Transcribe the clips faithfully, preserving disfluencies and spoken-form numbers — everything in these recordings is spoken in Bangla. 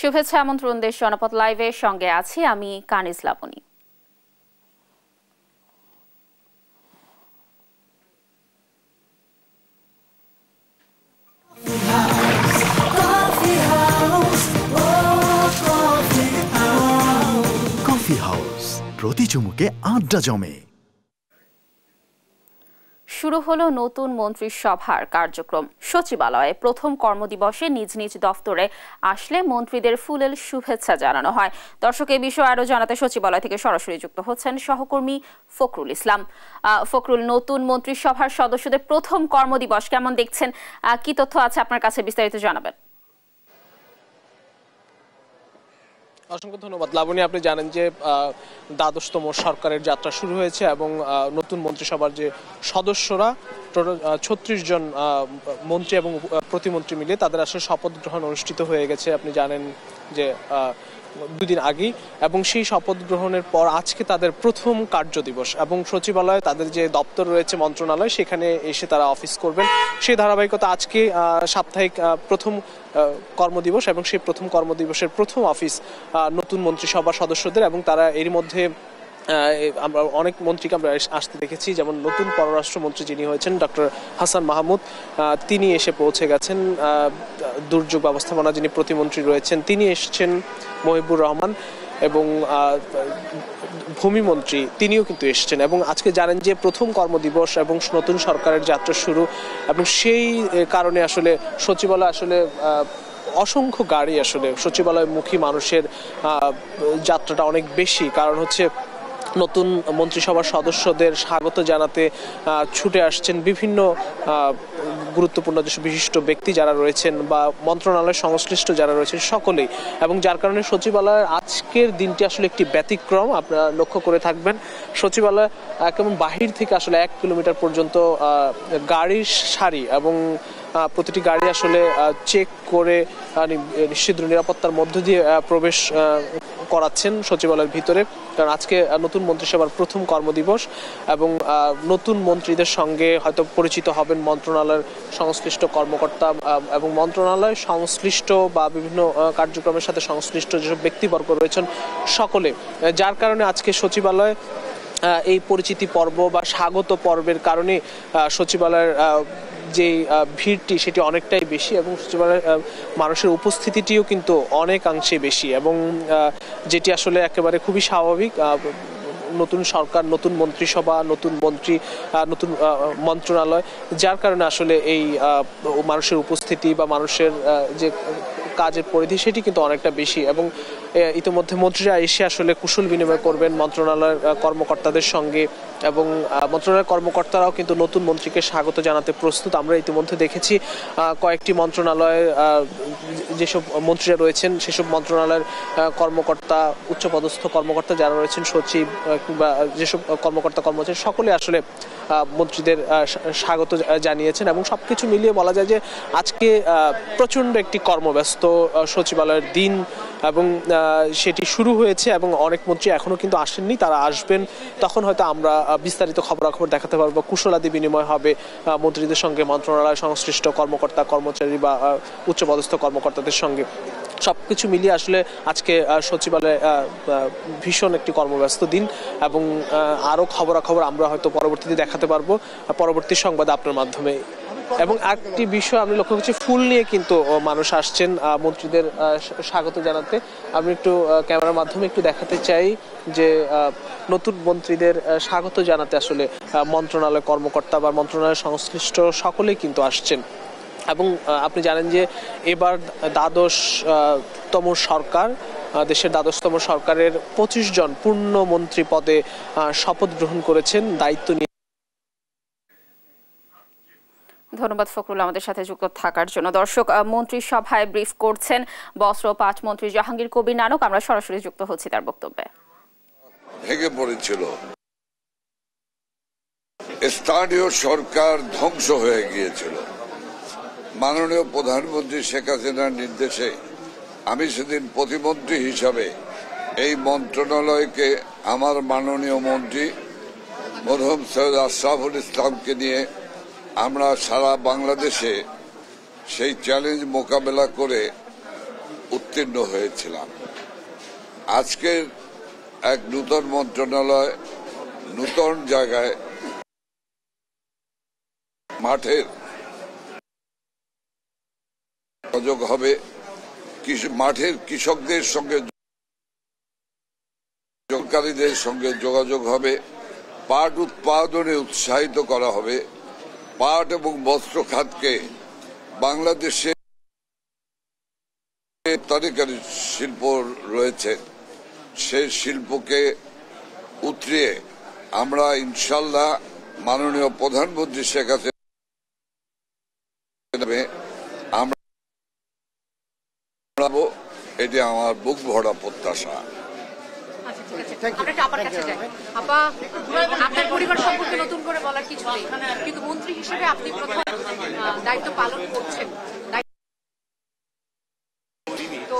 शुभेच्छा আমন্ত্রণ দেশ জনপদ লাইভের সঙ্গে আছি আমি কানিজ লাবনী। কফি হাউস প্রতি চুমুকে আড্ডা জমে। শুরু হলো নতুন মন্ত্রিসভার কার্যক্রম। সচিবালয়ে প্রথম কর্মদিবসে নিজ নিজ দপ্তরে আসলে মন্ত্রীদের ফুলেল শুভেচ্ছা জানানো হয়। দর্শক, এই বিষয়ে আরও জানাতে সচিবালয় থেকে সরাসরি যুক্ত হচ্ছেন সহকর্মী ফখরুল ইসলাম। ফখরুল, নতুন মন্ত্রিসভার সদস্যদের প্রথম কর্মদিবস কেমন দেখছেন? কি তথ্য আছে আপনার কাছে, বিস্তারিত জানাবেন। অসংখ্য ধন্যবাদ লাবণী। আপনি জানেন যে দ্বাদশতম সরকারের যাত্রা শুরু হয়েছে এবং নতুন মন্ত্রিসভার যে সদস্যরা ছত্রিশ জন মন্ত্রী এবং প্রতিমন্ত্রী মিলে তাদের আসলে শপথ গ্রহণ অনুষ্ঠিত হয়ে গেছে। আপনি জানেন যে দুদিন আগেই, এবং সেই শপথ গ্রহণের পর আজকে তাদের প্রথম কার্যদিবস এবং সচিবালয়ে তাদের যে দপ্তর রয়েছে মন্ত্রণালয় সেখানে এসে তারা অফিস করবেন। সেই ধারাবাহিকতা আজকে সাপ্তাহিক প্রথম কর্মদিবস এবং সেই প্রথম কর্মদিবসের প্রথম অফিস নতুন মন্ত্রিসভার সদস্যদের, এবং তারা এরই মধ্যে আমরা অনেক মন্ত্রীকে আমরা আসতে দেখেছি। যেমন নতুন পররাষ্ট্রমন্ত্রী যিনি হয়েছেন ডক্টর হাসান মাহমুদ, তিনি এসে পৌঁছে গেছেন। দুর্যোগ ব্যবস্থাপনা যিনি প্রতিমন্ত্রী রয়েছেন তিনি এসেছেন, মহিবুর রহমান, এবং ভূমিমন্ত্রী তিনিও কিন্তু এসেছেন। এবং আজকে জানেন যে প্রথম কর্মদিবস এবং নতুন সরকারের যাত্রা শুরু, এবং সেই কারণে আসলে সচিবালয় আসলে অসংখ্য গাড়ি আসলে সচিবালয়মুখী মানুষের যাত্রাটা অনেক বেশি। কারণ হচ্ছে নতুন মন্ত্রিসভার সদস্যদের স্বাগত জানাতে ছুটে আসছেন বিভিন্ন গুরুত্বপূর্ণ যেসব বিশিষ্ট ব্যক্তি যারা রয়েছেন বা মন্ত্রণালয় সংশ্লিষ্ট যারা রয়েছেন সকলেই, এবং যার কারণে সচিবালয়ের আজকের দিনটি আসলে একটি ব্যতিক্রম। আপনারা লক্ষ্য করে থাকবেন সচিবালয় কেমন বাহির থেকে আসলে এক কিলোমিটার পর্যন্ত গাড়ির সারি, এবং প্রতিটি গাড়ি আসলে চেক করে নিশ্চিত নিরাপত্তার মধ্য দিয়ে প্রবেশ করাচ্ছেন সচিবালয়ের ভিতরে। কারণ আজকে নতুন মন্ত্রিসভার প্রথম কর্মদিবস এবং নতুন মন্ত্রীদের সঙ্গে হয়তো পরিচিত হবেন মন্ত্রণালয়ের সংশ্লিষ্ট কর্মকর্তা এবং মন্ত্রণালয় সংশ্লিষ্ট বা বিভিন্ন কার্যক্রমের সাথে সংশ্লিষ্ট যেসব ব্যক্তিবর্গ রয়েছেন সকলে, যার কারণে আজকে সচিবালয় এই পরিচিতি পর্ব বা স্বাগত পর্বের কারণে সচিবালয়ের যে ভিড়টি সেটি অনেকটাই বেশি এবং সচিবালয়ের মানুষের উপস্থিতিটিও কিন্তু অনেকাংশে বেশি, এবং যেটি আসলে একেবারে খুবই স্বাভাবিক। নতুন সরকার, নতুন মন্ত্রিসভা, নতুন মন্ত্রী, নতুন মন্ত্রণালয়, যার কারণে আসলে এই মানুষের উপস্থিতি বা মানুষের যে কাজের পরিধি সেটি কিন্তু অনেকটা বেশি। এবং ইতিমধ্যে মন্ত্রীরা এসে আসলে কুশল বিনিময় করবেন মন্ত্রণালয়ের কর্মকর্তাদের সঙ্গে, এবং মন্ত্রণালয়ের কর্মকর্তারাও কিন্তু নতুন মন্ত্রীকে স্বাগত জানাতে প্রস্তুত। আমরা ইতিমধ্যে দেখেছি কয়েকটি মন্ত্রণালয়ের যেসব মন্ত্রীরা রয়েছেন সেসব মন্ত্রণালয়ের কর্মকর্তা, উচ্চপদস্থ কর্মকর্তা যারা রয়েছেন, সচিব কিংবা যেসব কর্মকর্তা কর্মচারী সকলে আসলে মন্ত্রীদের স্বাগত জানিয়েছেন। এবং সব কিছু মিলিয়ে বলা যায় যে আজকে প্রচণ্ড একটি কর্মব্যস্ত সচিবালয়ের দিন, এবং সেটি শুরু হয়েছে এবং অনেক মন্ত্রী এখনও কিন্তু আসেননি, তারা আসবেন। তখন হয়তো আমরা বিস্তারিত খবরাখবর দেখাতে পারবো, কুশলাদি বিনিময় হবে মন্ত্রীদের সঙ্গে, মন্ত্রণালয় সংশ্লিষ্ট কর্মকর্তা কর্মচারী বা উচ্চপদস্থ কর্মকর্তাদের সঙ্গে। সব কিছু মিলিয়ে আসলে আজকে সচিবালয়ে ভীষণ একটি কর্মব্যস্ত দিন, এবং আরও খবরাখবর আমরা হয়তো পরবর্তীতে দেখাতে পারবো, পরবর্তী সংবাদ আপনার মাধ্যমে। এবং একটি বিষয় আমি লক্ষ্য করছি, ফুল নিয়ে কিন্তু মানুষ আসছেন মন্ত্রীদের স্বাগত জানাতে। আমি একটু ক্যামেরার মাধ্যমে একটু দেখাতে চাই যে নতুন মন্ত্রীদের স্বাগত জানাতে আসলে মন্ত্রণালয় কর্মকর্তা বা মন্ত্রণালয় সংশ্লিষ্ট সকলেই কিন্তু আসছেন। এবং আপনি জানেন যে এবার দ্বাদশতম সরকার, দেশের দ্বাদশতম সরকারের পঁচিশ জন পূর্ণ মন্ত্রী পদে শপথ গ্রহণ করেছেন, দায়িত্ব নিয়ে। ধন্যবাদ ফখরুল আমাদের সাথে যুক্ত থাকার জন্য। দর্শক, মন্ত্রিসভায় ব্রিফ করছেন বস্ত্র পাট মন্ত্রী জাহাঙ্গীর কবির নানক। আমরা সরাসরি যুক্ত হচ্ছি তার বক্তব্যে। ভেঙে পড়েছিল স্থানীয় সরকার, ধ্বংস হয়ে গিয়েছিল। মাননীয় প্রধানমন্ত্রী শেখ হাসিনার নির্দেশে আমি সেদিন প্রতিমন্ত্রী হিসাবে এই মন্ত্রণালয়কে আমার মাননীয় মন্ত্রী মরহুম সৈয়দ আশরাফুল ইসলামকে নিয়ে আমরা সারা বাংলাদেশে সেই চ্যালেঞ্জ মোকাবেলা করে उत्तीर्ण হয়েছিলাম। আজকের এক নূতন মন্ত্রণালয় নূতন জায়গায় মাঠের যোগ হবে, মাঠের কৃষকদের সঙ্গে যোগাযোগকারীদের সঙ্গে যোগাযোগ হবে, পাট উৎপাদনে উৎসাহিত করা হবে, পাট এবং বস্ত্র খাতকে বাংলাদেশে রপ্তানিকারী শিল্প রয়েছে সেই শিল্পকে উতরিয়ে আমরা ইনশাল্লাহ মাননীয় প্রধানমন্ত্রী শেখ হাসিনা আমরা এটি আমার বুক ভরা প্রত্যাশা। আপনার পরিবার সম্পর্কে নতুন করে বলার কিছু নেই, কিন্তু মন্ত্রী হিসেবে আপনি প্রথম দায়িত্ব পালন করছেন, তো একটু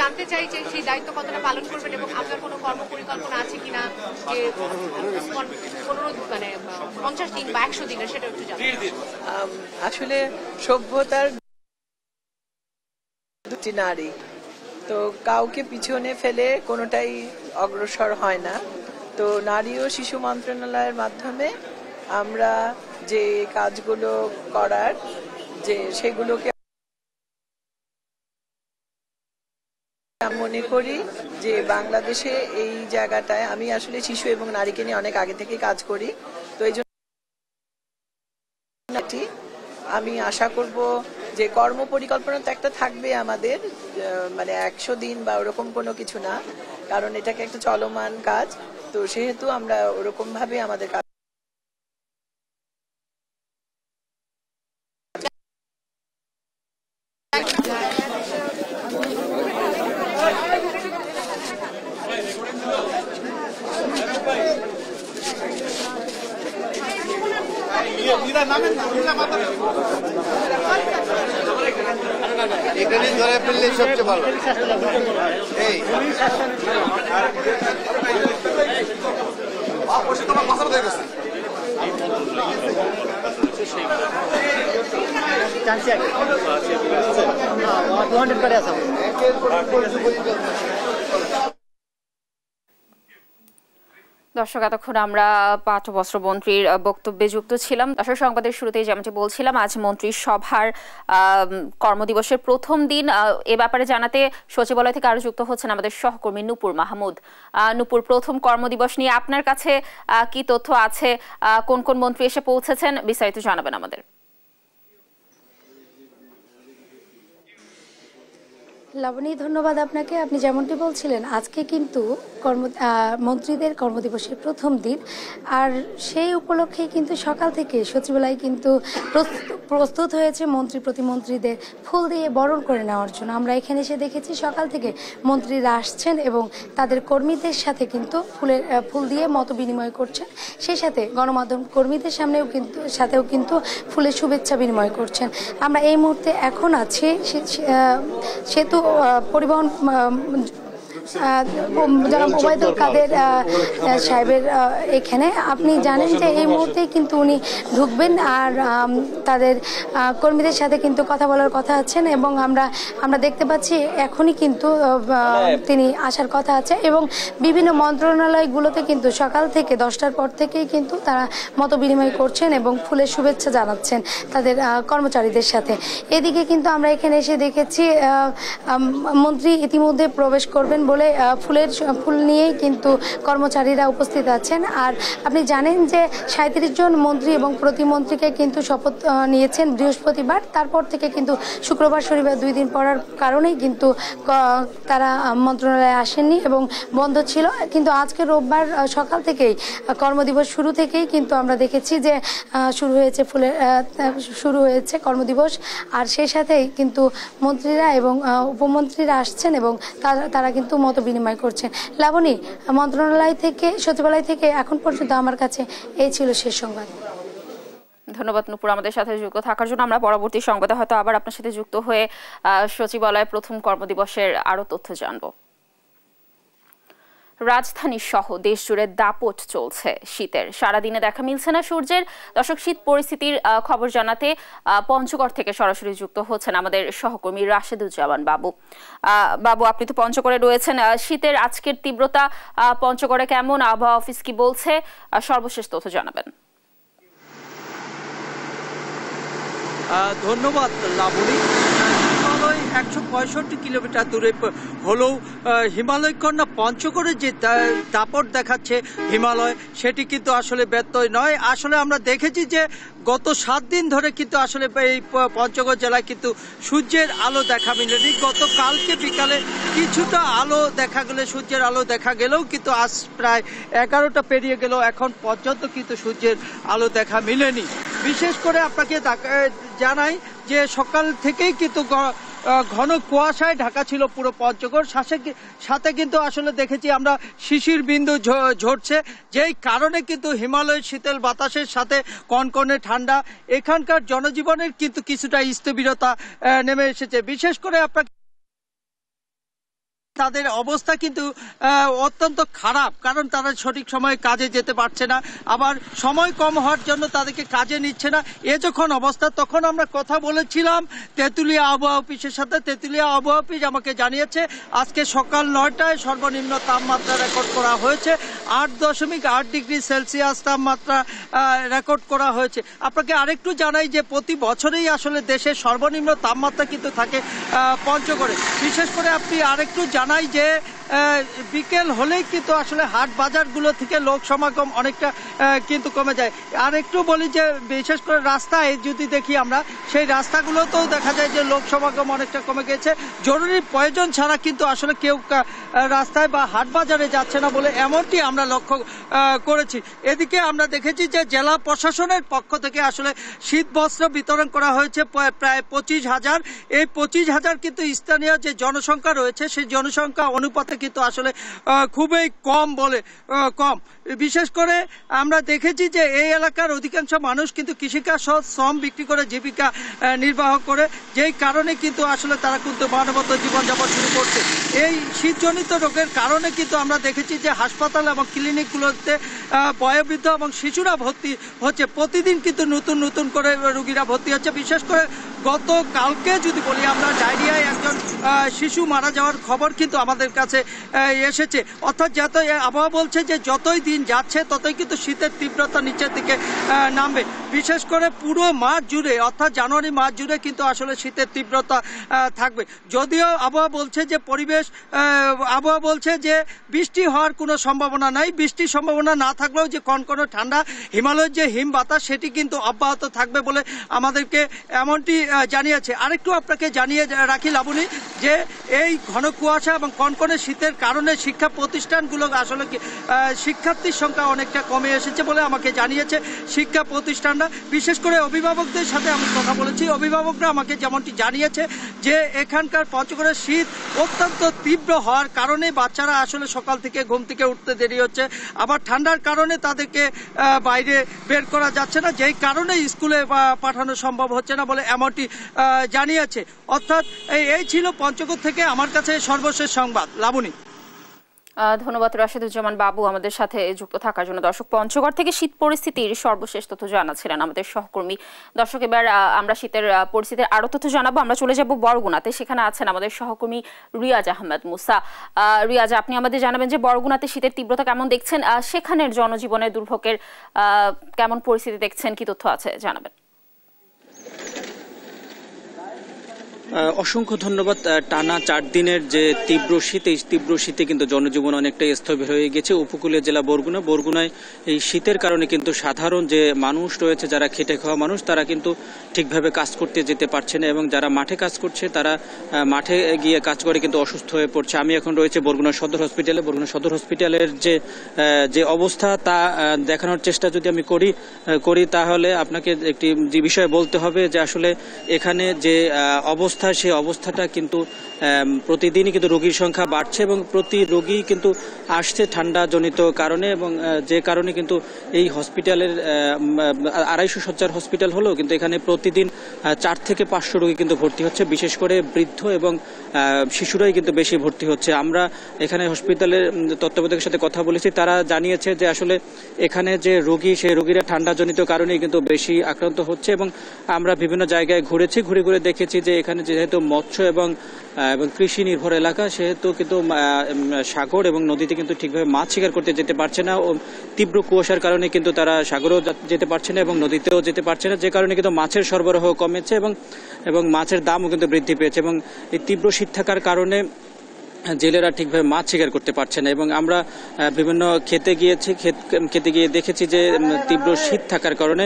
জানতে চাই যে সেই দায়িত্ব কতটা পালন করবেন এবং আপনার কোনো কর্মপরিকল্পনা আছে কিনা, যে পনেরো মানে পঞ্চাশ দিন বা একশো দিন সেটা একটু জানতে। আসলে সভ্যতার দুটি নারী, তো কাউকে পিছনে ফেলে কোনোটাই অগ্রসর হয় না। তো নারী ও শিশু মন্ত্রণালয়ের মাধ্যমে আমরা যে কাজগুলো করার যে সেগুলোকে মনে করি যে বাংলাদেশে এই জায়গাটায় আমি আসলে শিশু এবং নারীকে নিয়ে অনেক আগে থেকে কাজ করি, তো এই জন্য আমি আশা করব যে কর্মপরিকল্পনা তো একটা থাকবে আমাদের, মানে একশো দিন বা ওরকম কোনো কিছু না, কারণ এটাকে একটা চলমান কাজ, তো সেহেতু আমরা ওরকম ভাবে আমাদের কাজ সবচেয়ে ভালো এই তোমার কথা বলে গেছে দর্শক। এতক্ষণ আমরা পাট ও বস্ত্র মন্ত্রীর বক্তব্যে যুক্ত ছিলাম। দর্শক, সংবাদের শুরুতেই যেমনটি বলছিলাম, আজ মন্ত্রীর সভার কর্মদিবসের প্রথম দিন। এ ব্যাপারে জানাতে সচিবালয় থেকে আরও যুক্ত হচ্ছেন আমাদের সহকর্মী নূপুর মাহমুদ। নূপুর, প্রথম কর্মদিবস নিয়ে আপনার কাছে কি তথ্য আছে, কোন কোন মন্ত্রী এসে পৌঁছেছেন, বিস্তারিত জানাবেন আমাদের। লাবণী, ধন্যবাদ আপনাকে। আপনি যেমনটি বলছিলেন, আজকে কিন্তু কর্ম মন্ত্রীদের কর্মদিবসের প্রথম দিন, আর সেই উপলক্ষে কিন্তু সকাল থেকে সচিবালয় কিন্তু প্রস্তুত হয়েছে মন্ত্রী প্রতিমন্ত্রীদের ফুল দিয়ে বরণ করে নেওয়ার জন্য। আমরা এখানে এসে দেখেছি সকাল থেকে মন্ত্রীরা আসছেন এবং তাদের কর্মীদের সাথে কিন্তু ফুলের ফুল দিয়ে মত বিনিময় করছেন, সেই সাথে গণমাধ্যম কর্মীদের সামনেও কিন্তু সাথেও কিন্তু ফুলের শুভেচ্ছা বিনিময় করছেন। আমরা এই মুহূর্তে এখন আছি সেতু পরিবহন জনাব ওবায়দুল কাদের সাহেবের এখানে। আপনি জানেন যে এই মুহূর্তেই কিন্তু উনি ঢুকবেন আর তাদের কর্মীদের সাথে কিন্তু কথা বলার কথা আছেন, এবং আমরা আমরা দেখতে পাচ্ছি এখনই কিন্তু তিনি আসার কথা আছে। এবং বিভিন্ন মন্ত্রণালয়গুলোতে কিন্তু সকাল থেকে দশটার পর থেকেই কিন্তু তারা মত বিনিময় করছেন এবং ফুলের শুভেচ্ছা জানাচ্ছেন তাদের কর্মচারীদের সাথে। এদিকে কিন্তু আমরা এখানে এসে দেখেছি মন্ত্রী ইতিমধ্যে প্রবেশ করবেন বলে ফুলের ফুল নিয়েই কিন্তু কর্মচারীরা উপস্থিত আছেন। আর আপনি জানেন যে সাঁত্রিশ জন মন্ত্রী এবং প্রতিমন্ত্রীকে কিন্তু শপথ নিয়েছেন বৃহস্পতিবার, তারপর থেকে কিন্তু শুক্রবার শনিবার দুই দিন পড়ার কারণেই কিন্তু তারা মন্ত্রণালয়ে আসেননি এবং বন্ধ ছিল। কিন্তু আজকে রোববার সকাল থেকেই কর্মদিবস শুরু থেকেই কিন্তু আমরা দেখেছি যে শুরু হয়েছে ফুলের শুরু হয়েছে কর্মদিবস, আর সেই সাথেই কিন্তু মন্ত্রীরা এবং উপমন্ত্রীরা আসছেন এবং তারা তারা কিন্তু মত বিনিময় করছেন। লাবণী, মন্ত্রণালয় থেকে সচিবালয় থেকে এখন পর্যন্ত আমার কাছে এই ছিল শেষ সংবাদ। ধন্যবাদ নূপুর আমাদের সাথে যুক্ত থাকার জন্য। আমরা পরবর্তী সংবাদে হয়তো আবার আপনার সাথে যুক্ত হয়ে সচিবালয়ের প্রথম কর্মদিবসের আরো তথ্য জানবো। राजधानी सह देश जुड़े दापट चलছে शीतेर सारा दिने देखा मिलছে ना सूर्येर। दर्शक शीत परिस्थितिर खबर जानाते पंचगढ़ थेके सरासरि जुक्त होच्छेन आमादेर सहकर्मी राशिदुज्जामान बाबू। बाबू आपनि तो पंचगढ़े रयेछेन, शीतेर आजकेर तीव्रता पंचगढ़े केमन, आबहावा अफिस कि बलছে, सर्बशेष तथ्य जानाबेन। धन्यवाद लाबणी। एक सौ पैंसठ किलोमीटर दूरे हलो हिमालय कन्या पंचगढ़े जो दापट देखा हिमालय सेटी किन्तु आसले व्यत्यय नय। आसले आमरा देखेछि जे गत सात दिन धरे किन्तु आसले पंचगढ़ जिला किन्तु सूर्येर आलो देखा मिलेनि। गतकाल के बिकाले किछुटा आलो देखा गेल, सूर्येर आलो देखा गेलेও किन्तु आज प्राय एगारोटा पेरिये गेल एखन पर्यन्त किन्तु सूर्येर आलो देखा मिलेनि। विशेष करे आपनाके জানাই যে সকাল থেকেই কিন্তু ঘন কুয়াশায় ঢাকা ছিল পুরো পঞ্চগড়। সাথে কিন্তু আসলে দেখেছি আমরা শিশির বিন্দু ঝরছে, যেই কারণে কিন্তু হিমালয়ের শীতল বাতাসের সাথে কনকনে ঠান্ডা এখানকার জনজীবনের কিন্তু কিছুটা স্থবিরতা নেমে এসেছে। বিশেষ করে আপনারা তাদের অবস্থা কিন্তু অত্যন্ত খারাপ, কারণ তারা সঠিক সময়ে কাজে যেতে পারছে না, আবার সময় কম হওয়ার জন্য তাদেরকে কাজে নিচ্ছে না। এ যখন অবস্থা তখন আমরা কথা বলেছিলাম তেতুলিয়া আবহাওয়া অফিসের সাথে। তেতুলিয়া আবহাওয়া অফিস আমাকে জানিয়েছে আজকে সকাল নয়টায় সর্বনিম্ন তাপমাত্রা রেকর্ড করা হয়েছে, আট দশমিক আট ডিগ্রি সেলসিয়াস তাপমাত্রা রেকর্ড করা হয়েছে। আপনাকে আরেকটু জানাই যে প্রতি বছরেই আসলে দেশের সর্বনিম্ন তাপমাত্রা কিন্তু থাকে পঞ্চগড়ে। বিশেষ করে আপনি আরেকটু জান নাই যে বিকেল হলেই কিন্তু আসলে হাট বাজারগুলো থেকে লোক সমাগম অনেকটা কিন্তু কমে যায়। আর একটু বলি যে বিশেষ করে রাস্তায় যদি দেখি আমরা, সেই রাস্তাগুলোতেও দেখা যায় যে লোক সমাগম অনেকটা কমে গেছে। জরুরি প্রয়োজন ছাড়া কিন্তু আসলে কেউ রাস্তায় বা হাট বাজারে যাচ্ছে না বলে এমনটি আমরা লক্ষ্য করেছি। এদিকে আমরা দেখেছি যে জেলা প্রশাসনের পক্ষ থেকে আসলে শীত বস্ত্র বিতরণ করা হয়েছে প্রায় পঁচিশ হাজার। এই পঁচিশ হাজার কিন্তু স্থানীয় যে জনসংখ্যা রয়েছে সেই জনসংখ্যা অনুপাতে কিন্তু আসলে খুবই কম বলে কম। বিশেষ করে আমরা দেখেছি যে এই এলাকার অধিকাংশ মানুষ কিন্তু কৃষিকাজ সহ শ্রম বিক্রি করে জীবিকা নির্বাহ করে, যেই কারণে কিন্তু আসলে তারা কিন্তু মানবত জীবনযাপন শুরু করছে। এই শীতজনিত রোগের কারণে কিন্তু আমরা দেখেছি যে হাসপাতাল এবং ক্লিনিকগুলোতে বয়োবৃদ্ধ এবং শিশুরা ভর্তি হচ্ছে। প্রতিদিন কিন্তু নতুন নতুন করে রোগীরা ভর্তি হচ্ছে। বিশেষ করে গতকালকে যদি বলি আমরা ডায়রিয়ায় একজন শিশু মারা যাওয়ার খবর কিন্তু আমাদের কাছে এসেছে। অর্থাৎ যত আবহাওয়া বলছে যে যতই দিন যাচ্ছে ততই কিন্তু শীতের তীব্রতা নিচের দিকে নামবে। বিশেষ করে পুরো মাস জুড়ে অর্থাৎ জানুয়ারি মাস জুড়ে কিন্তু আসলে শীতের তীব্রতা থাকবে। যদিও আবহাওয়া বলছে যে পরিবেশ আবহাওয়া বলছে যে বৃষ্টি হওয়ার কোনো সম্ভাবনা নাই। বৃষ্টির সম্ভাবনা না থাকলেও যে কনকনে ঠান্ডা হিমালয়ের যে হিম বাতাস সেটি কিন্তু অব্যাহত থাকবে বলে আমাদেরকে এমনটি জানিয়েছে। আরেকটু আপনাকে জানিয়ে রাখি লাবণী যে এই ঘন কুয়াশা এবং কনকনে শীতের কারণে শিক্ষা প্রতিষ্ঠানগুলো আসলে শিক্ষার্থীর সংখ্যা অনেকটা কমে এসেছে বলে আমাকে জানিয়েছে শিক্ষা প্রতিষ্ঠানরা। বিশেষ করে অভিভাবকদের সাথে আমি কথা বলেছি, অভিভাবকরা আমাকে যেমনটি জানিয়েছে যে এখানকার পঞ্চগড়ের শীত অত্যন্ত তীব্র হওয়ার কারণে বাচ্চারা আসলে সকাল থেকে ঘুম থেকে উঠতে দেরি হচ্ছে, আবার ঠান্ডার কারণে তাদেরকে বাইরে বের করা যাচ্ছে না, যেই কারণে স্কুলে পাঠানো সম্ভব হচ্ছে না বলে এমনটি জানিয়েছে। অর্থাৎ এই ছিল পঞ্চগড় থেকে আমার কাছে সর্বশেষ সংবাদ লাবণী। ধন্যবাদ রাশিদুজ্জামান বাবু আমাদের সাথে যুক্ত থাকার জন্য। দর্শক পঞ্চগড় থেকে শীত পরিস্থিতির সর্বশেষ তথ্য জানাচ্ছিলেন আমাদের সহকর্মী। দর্শক এবার আমরা শীতের পরিস্থিতির আরো তথ্য জানাবো। আমরা চলে যাব বরগুনাতে, সেখানে আছেন আমাদের সহকর্মী রিয়াজ আহমেদ মুসা। রিয়াজ, আপনি আমাদের জানাবেন যে বরগুনাতে শীতের তীব্রতা কেমন দেখছেন, সেখানের জনজীবনের দুর্ভোগের কেমন পরিস্থিতি দেখছেন, কি তথ্য আছে জানাবেন। অসংখ্য ধন্যবাদ। টানা চার দিনের যে তীব্র শীত, এই তীব্র শীতে কিন্তু জনজীবন অনেকটাই স্থবির হয়ে গেছে। উপকূলীয় জেলা বরগুনা, বরগুনায় এই শীতের কারণে কিন্তু সাধারণ যে মানুষ রয়েছে, যারা খেটে খাওয়া মানুষ, তারা কিন্তু ঠিকভাবে কাজ করতে যেতে পারছে না, এবং যারা মাঠে কাজ করছে তারা মাঠে গিয়ে কাজ করে কিন্তু অসুস্থ হয়ে পড়ছে। আমি এখন রয়েছে বরগুনা সদর হসপিটালে। বরগুনা সদর হসপিটালের যে যে অবস্থা তা দেখানোর চেষ্টা যদি আমি করি করি তাহলে আপনাকে একটি যে বিষয় বলতে হবে যে আসলে এখানে যে অবস্থা, সেই অবস্থাটা কিন্তু প্রতিদিনই কিন্তু রোগীর সংখ্যা বাড়ছে এবং প্রতি রোগী কিন্তু আসছে ঠান্ডা জনিত কারণে, এবং যে কারণে কিন্তু এই হসপিটালের আড়াইশো শয্যার হসপিটাল হলেও কিন্তু এখানে प्रतिदिन चार থেকে পাঁচশো রোগী কিন্তু ভর্তি হচ্ছে, বিশেষ করে বৃদ্ধ এবং শিশুরাই কিন্তু বেশি ভর্তি হচ্ছে। আমরা এখানে হসপিটালের তত্ত্বাবধায়কের সাথে কথা বলেছি, তারা জানিয়েছে যে আসলে এখানে যে রোগী সেই রোগীরা ঠান্ডাজনিত কারণেই কিন্তু বেশি আক্রান্ত হচ্ছে। এবং আমরা বিভিন্ন জায়গায় ঘুরেছি, ঘুরে ঘুরে দেখেছি যে এখানে যেহেতু মৎস্য এবং এবং কৃষি নির্ভর এলাকা, সেহেতু কিন্তু সাগর এবং নদীতে কিন্তু ঠিকভাবে মাছ শিকার করতে যেতে পারছে না, ও তীব্র কুয়াশার কারণে কিন্তু তারা সাগরেও যেতে পারছে না এবং নদীতেও যেতে পারছে না, যে কারণে কিন্তু মাছের সরবরাহ কমেছে এবং এবং মাছের দামও কিন্তু বৃদ্ধি পেয়েছে। এবং এই তীব্র শীত থাকার কারণে জেলেরা ঠিকভাবে মাছ শিকার করতে পারছে না। এবং আমরা বিভিন্ন খেতে গিয়েছি, খেতে গিয়ে দেখেছি যে তীব্র শীত থাকার কারণে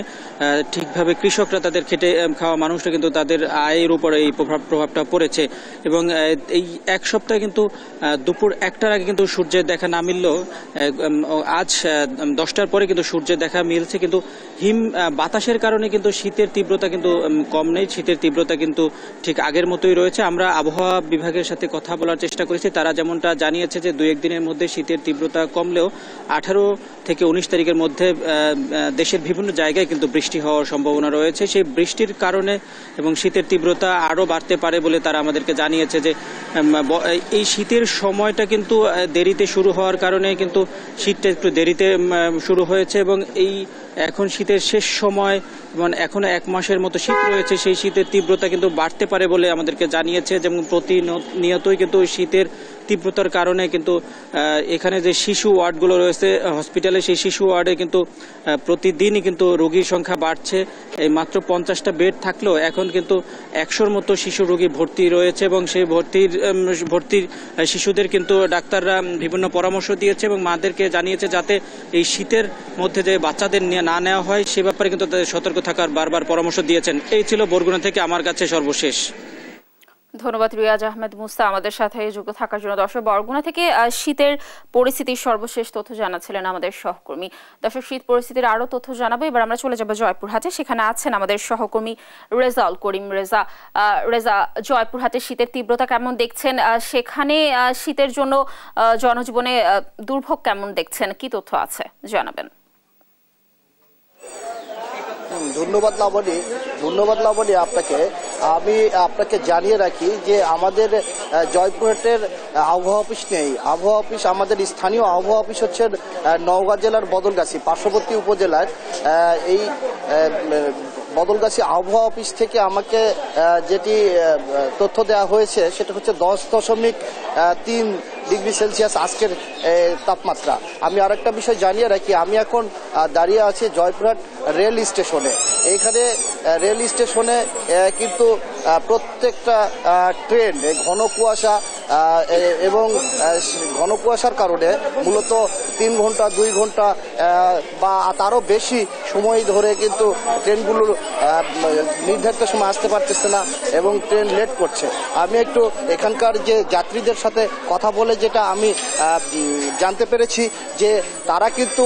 ঠিকভাবে কৃষকরা তাদের খেটে খাওয়া মানুষরা কিন্তু তাদের আয়ের উপর এই প্রভাব প্রভাবটা পড়েছে। এবং এই এক সপ্তাহে কিন্তু দুপুর একটার আগে কিন্তু সূর্যের দেখা না মিললেও আজ দশটার পরে কিন্তু সূর্যের দেখা মিলছে, কিন্তু হিম বাতাসের কারণে কিন্তু শীতের তীব্রতা কিন্তু কম নেই, শীতের তীব্রতা কিন্তু ঠিক আগের মতোই রয়েছে। আমরা আবহাওয়া বিভাগের সাথে কথা বলার চেষ্টা করেছি, তারা যেমনটা জানিয়েছে যে দুই একদিনের মধ্যে শীতের তীব্রতা কমলেও আঠারো থেকে উনিশ তারিখের মধ্যে দেশের বিভিন্ন জায়গায় কিন্তু বৃষ্টি হওয়ার সম্ভাবনা রয়েছে। সেই বৃষ্টির কারণে এবং শীতের তীব্রতা আরও বাড়তে পারে বলে তারা আমাদেরকে জানিয়েছে। যে এই শীতের সময়টা কিন্তু দেরিতে শুরু হওয়ার কারণে কিন্তু শীতটা একটু দেরিতে শুরু হয়েছে এবং এই এখন শীতের শেষ সময় এবং এখনও এক মাসের মতো শীত রয়েছে, সেই শীতের তীব্রতা কিন্তু বাড়তে পারে বলে আমাদেরকে জানিয়েছে। যেমন প্রতিনিয়তই কিন্তু শীতের তীব্রতার কারণে কিন্তু এখানে যে শিশু ওয়ার্ডগুলো রয়েছে হসপিটালে, সেই শিশু ওয়ার্ডে কিন্তু প্রতিদিনই কিন্তু রোগীর সংখ্যা বাড়ছে। এই মাত্র পঞ্চাশটা বেড থাকলেও এখন কিন্তু একশোর মতো শিশু রোগী ভর্তি রয়েছে এবং সেই ভর্তির ভর্তির শিশুদের কিন্তু ডাক্তাররা বিভিন্ন পরামর্শ দিয়েছে এবং মাদেরকে জানিয়েছে যাতে এই শীতের মধ্যে যে বাচ্চাদের নিয়ে না নেওয়া হয় সে ব্যাপারে কিন্তু তাদের সতর্ক থাকার বারবার পরামর্শ দিয়েছেন। এই ছিল বরগুনা থেকে আমার কাছে সর্বশেষ। ধন্যবাদ রিয়াজ আহমেদ মুস্তা আমাদের সাথে যুক্ত থাকার জন্য। দর্শক, বরগুনা থেকে শীতের পরিস্থিতির সর্বশেষ তথ্য জানাচ্ছিলেন আমাদের সহকর্মী। দর্শক, শীত পরিস্থিতির আরও তথ্য জানাবো। এবার আমরা চলে যাব জয়পুরহাটে, সেখানে আছেন আমাদের সহকর্মী রেজাউল করিম। রেজা রেজা জয়পুরহাটে শীতের তীব্রতা কেমন দেখছেন, সেখানে শীতের জন্য জনজীবনে দুর্ভোগ কেমন দেখছেন, কি তথ্য আছে জানাবেন। ধন্যবাদ লাবণী, ধন্যবাদ লাবণী আপনাকে। আমি আপনাকে জানিয়ে রাখি যে আমাদের জয়পুরহাটের আবহাওয়া অফিস নেই। আবহাওয়া অফিস আমাদের স্থানীয় আবহাওয়া অফিস হচ্ছে নওগাঁ জেলার বদলগাছি পার্শ্ববর্তী উপজেলার। এই বদলগাছি আবহাওয়া অফিস থেকে আমাকে যেটি তথ্য দেওয়া হয়েছে সেটা হচ্ছে দশ দশমিক তিন ডিগ্রি সেলসিয়াস আজকের তাপমাত্রা। আমি আরেকটা বিষয় জানিয়ে রাখি, আমি এখন দাঁড়িয়ে আছি জয়পুরহাট রেল স্টেশনে। এইখানে রেল স্টেশনে কিন্তু প্রত্যেকটা ট্রেন ঘন কুয়াশা এবং ঘন কুয়াশার কারণে মূলত তিন ঘন্টা দুই ঘন্টা বা তারও বেশি সময় ধরে কিন্তু ট্রেনগুলোর নির্ধারিত সময় আসতে পারতেছে না এবং ট্রেন লেট করছে। আমি একটু এখানকার যে যাত্রীদের সাথে কথা বলে যেটা আমি জানতে পেরেছি যে তারা কিন্তু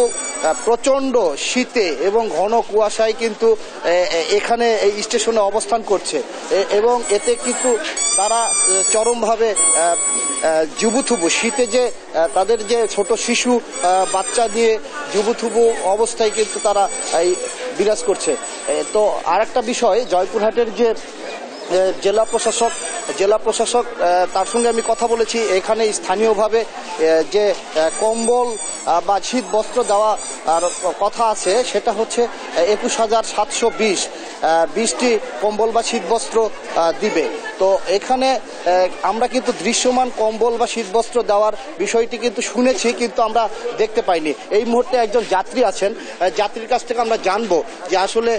প্রচণ্ড শীতে এবং ঘন কুয়াশায় কিন্তু এখানে এই স্টেশনে অবস্থান করছে এবং এতে কিন্তু তারা চরমভাবে জুবুথুবু শীতে যে তাদের যে ছোট শিশু বাচ্চা দিয়ে জুবুথুবু অবস্থায় কিন্তু তারা এই বিরাজ করছে। তো আরেকটা বিষয়, জয়পুরহাটের যে জেলা প্রশাসক জেলা প্রশাসক তার সঙ্গে আমি কথা বলেছি। এখানে স্থানীয়ভাবে যে কম্বল বা শীত বস্ত্র দেওয়া আর কথা আছে সেটা হচ্ছে একুশ হাজার সাতশো বিশ বিশটি কম্বল বা শীত বস্ত্র দিবে। তো এখানে আমরা কিন্তু দৃশ্যমান কম্বল বা শীতবস্ত্র দেওয়ার বিষয়টি কিন্তু শুনেছি, কিন্তু আমরা দেখতে পাইনি। এই মুহূর্তে একজন যাত্রী আছেন, যাত্রীর কাছ থেকে আমরা জানবো যে আসলে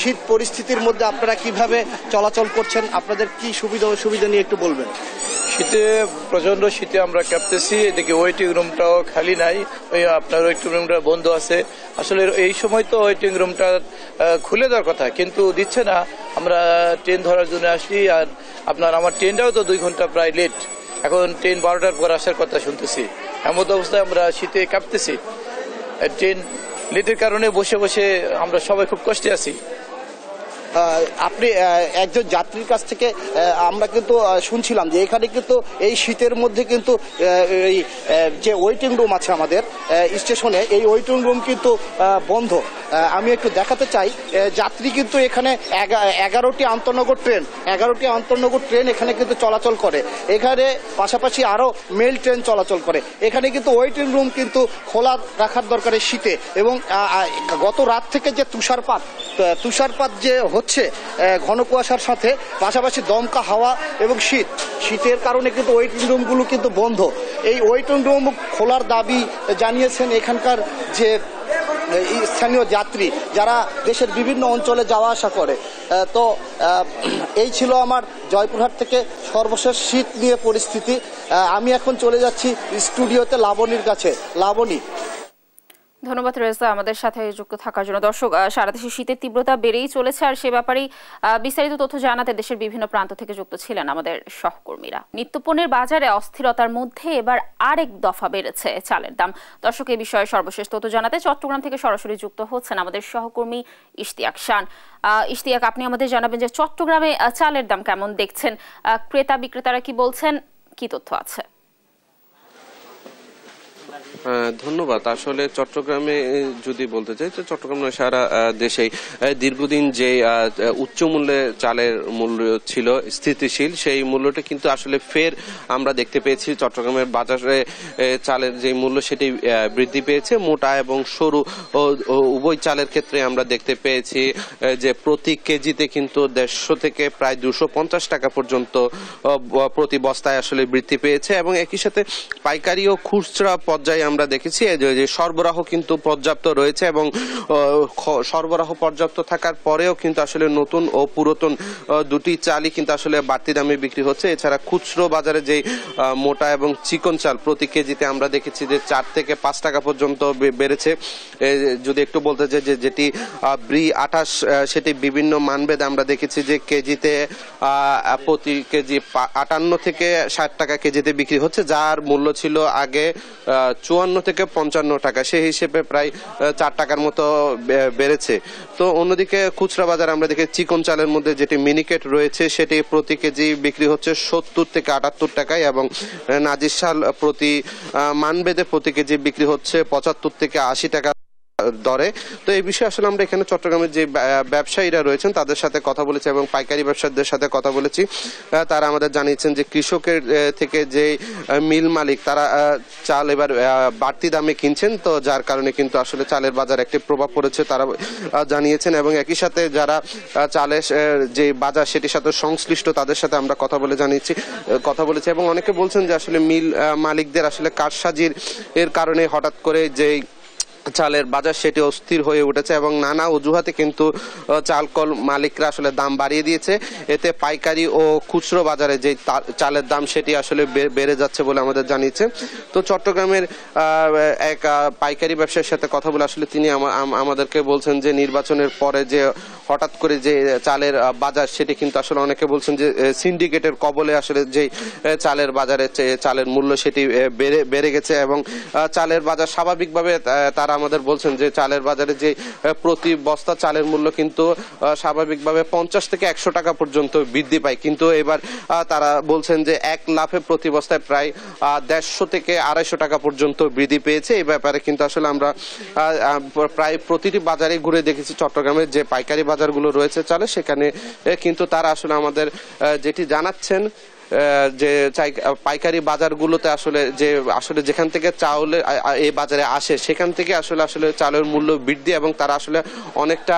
শীত পরিস্থিতির মধ্যে আপনারা কিভাবে চলাচল করছেন, আপনাদের কি সুবিধা অসুবিধা নিয়ে একটু বলবেন। শীতে প্রচণ্ড শীতে আমরা কাঁপতেছি, এদিকে ওয়েটিং রুমটাও খালি নাই, ওই আপনার ওয়েটিং রুমটা বন্ধ আছে। আসলে এই সময় তো ওয়েটিং রুমটা খুলে দেওয়ার কথা কিন্তু দিচ্ছে না। আমরা ট্রেন ধরার জন্য আসি, আর আপনার আমার ট্রেনটাও তো দুই ঘন্টা প্রায় লেট, এখন ট্রেন বারোটার পর আসার কথা শুনতেছি। এমন অবস্থায় আমরা শীতে কাঁপতেছি, ট্রেন লেটের কারণে বসে বসে আমরা সবাই খুব কষ্টে আছি। আপনি একজন যাত্রীর কাছ থেকে আমরা কিন্তু শুনছিলাম যে এখানে কিন্তু এই শীতের মধ্যে কিন্তু এই যে ওয়েটিং রুম আছে আমাদের স্টেশনে, এই ওয়েটিং রুম কিন্তু বন্ধ। আমি একটু দেখাতে চাই, যাত্রী কিন্তু এখানে এগারোটি আন্তঃনগর ট্রেন এগারোটি আন্তঃনগর ট্রেন এখানে কিন্তু চলাচল করে, এখানে পাশাপাশি আরও মেল ট্রেন চলাচল করে। এখানে কিন্তু ওয়েটিং রুম কিন্তু খোলা রাখার দরকার শীতে। এবং গত রাত থেকে যে তুষারপাত তুষারপাত যে হচ্ছে ঘন কুয়াশার সাথে, পাশাপাশি দমকা হাওয়া এবং শীত, শীতের কারণে কিন্তু ওয়েটিং রুমগুলো কিন্তু বন্ধ। এই ওয়েটিং রুম খোলার দাবি জানিয়েছেন এখানকার যে স্থানীয় যাত্রী যারা দেশের বিভিন্ন অঞ্চলে যাওয়া আসা করে। তো এই ছিল আমার জয়পুরহাট থেকে সর্বশেষ শীত নিয়ে পরিস্থিতি। আমি এখন চলে যাচ্ছি স্টুডিওতে লাবণীর কাছে। লাবণী, ধন্যবাদ রয়েছে আমাদের সাথে যুক্ত থাকার জন্য। দর্শক, সারা দেশে শীতের তীব্রতা বেড়েই চলেছে, আর সে ব্যাপারেই বিস্তারিত তথ্য জানাতে দেশের বিভিন্ন প্রান্ত থেকে যুক্ত ছিলেন আমাদের সহকর্মীরা। নিত্যপণ্যের বাজারে অস্থিরতার মধ্যে এবার আরেক দফা বেড়েছে চালের দাম। দর্শক, এই বিষয়ে সর্বশেষ তথ্য জানাতে চট্টগ্রাম থেকে সরাসরি যুক্ত হচ্ছেন আমাদের সহকর্মী ইশতিয়াক শান। ইশতিয়াক, আপনি আমাদের জানাবেন যে চট্টগ্রামে চালের দাম কেমন দেখছেন, ক্রেতা বিক্রেতারা কি বলছেন, কি তথ্য আছে? ধন্যবাদ। আসলে চট্টগ্রামে যদি বলতে চাই তো চট্টগ্রাম নয়, সারা দেশেই দীর্ঘদিন যে উচ্চ মূল্যে চালের মূল্য ছিল স্থিতিশীল, সেই মূল্যটা কিন্তু আসলে ফের আমরা দেখতে পেয়েছি। চট্টগ্রামের বাজারে চালের যে মূল্য সেটি বৃদ্ধি পেয়েছে। মোটা এবং সরু উভয় চালের ক্ষেত্রে আমরা দেখতে পেয়েছি যে প্রতি কেজিতে কিন্তু দেড়শো থেকে প্রায় দুশো পঞ্চাশ টাকা পর্যন্ত প্রতি বস্তায় আসলে বৃদ্ধি পেয়েছে। এবং একই সাথে পাইকারি ও খুচরা পর্যায়ে আমরা দেখেছি যে সরবরাহ কিন্তু পর্যাপ্ত রয়েছে, এবং সরবরাহ পর্যাপ্ত থাকার পরেও কিন্তু আসলে নতুন ও পুরাতন দুটি চালই কিন্তু আসলে বাড়তি দামে বিক্রি হচ্ছে। এছাড়া খুচরো বাজারে যে মোটা এবং চিকন চাল প্রতি কেজিতে আমরা দেখেছি যে চার থেকে পাঁচ টাকা পর্যন্ত বেড়েছে। যদি একটু বলতে চাই যে যেটি ব্রি আঠাশ, সেটি বিভিন্ন মানভেদে আমরা দেখেছি যে কেজিতে প্রতি কেজি আটান্ন থেকে ষাট টাকা কেজিতে বিক্রি হচ্ছে, যার মূল্য ছিল আগে চুয়ান্ন থেকে পঞ্চান্ন টাকা। সেই হিসেবে প্রায় চার টাকার মতো বেড়েছে। তো অন্যদিকে খুচরা বাজার আমরা দেখি চিকন চালের মধ্যে যেটি মিনিকেট রয়েছে সেটি প্রতি কেজি বিক্রি হচ্ছে সত্তর থেকে আটাত্তর টাকায়, এবং নাজির চাল প্রতি মানভেদে প্রতি কেজি বিক্রি হচ্ছে পঁচাত্তর থেকে আশি টাকা দরে। তো এই বিষয়ে আসলে আমরা এখানে চট্টগ্রামের যে ব্যবসায়ীরা রয়েছেন তাদের সাথে কথা বলেছি, এবং পাইকারি ব্যবসায়ীদের সাথে কথা বলেছি। তারা আমাদের জানিয়েছেন যে কৃষকের থেকে যে মিল মালিক তারা চাল এবার বাড়তি দামে কিনছেন, তো যার কারণে কিন্তু আসলে চালের বাজারে একটি প্রভাব পড়েছে তারা জানিয়েছেন। এবং একই সাথে যারা চালের যে বাজার সেটির সাথে সংশ্লিষ্ট তাদের সাথে আমরা কথা বলে জানিয়েছি কথা বলেছি এবং অনেকে বলছেন যে আসলে মিল মালিকদের আসলে কারসাজির এর কারণে হঠাৎ করে যেই চালের বাজার সেটি অস্থির হয়ে উঠেছে, এবং নানা অজুহাতে কিন্তু চাল কল মালিকরা আসলে দাম বাড়িয়ে দিয়েছে। এতে পাইকারি ও খুচরো বাজারে যে চালের দাম সেটি আসলে বেড়ে যাচ্ছে বলে আমাদের জানিয়েছে। তো চট্টগ্রামের এক পাইকারি ব্যবসায়ীর সাথে কথা বলে আসলে তিনি আমাদেরকে বলছেন যে নির্বাচনের পরে যে হঠাৎ করে যে চালের বাজার সেটি কিন্তু আসলে অনেকে বলছেন যে সিন্ডিকেটের কবলে আসলে যে চালের বাজারে চালের মূল্য সেটি বেড়ে বেড়ে গেছে। এবং চালের বাজার স্বাভাবিকভাবে তারা আমাদের বলছেন যে চালের বাজারে যে প্রতি বস্তা চালের মূল্য কিন্তু স্বাভাবিকভাবে পঞ্চাশ থেকে একশো টাকা পর্যন্ত বৃদ্ধি পায়, কিন্তু এবার তারা বলছেন যে এক লাফে প্রতি বস্তায় প্রায় দেড়শো থেকে আড়াইশো টাকা পর্যন্ত বৃদ্ধি পেয়েছে। এই ব্যাপারে কিন্তু আসলে আমরা প্রায় প্রতিটি বাজারে ঘুরে দেখেছি চট্টগ্রামের যে পাইকারি বাজারগুলো রয়েছে চালে, সেখানে কিন্তু তারা আসলে আমাদের যেটি জানাচ্ছেন যে পাইকারি বাজারগুলোতে আসলে যে আসলে যেখান থেকে চাউল এই বাজারে আসে সেখান থেকে আসলে আসলে চালের মূল্য বৃদ্ধি, এবং তারা আসলে অনেকটা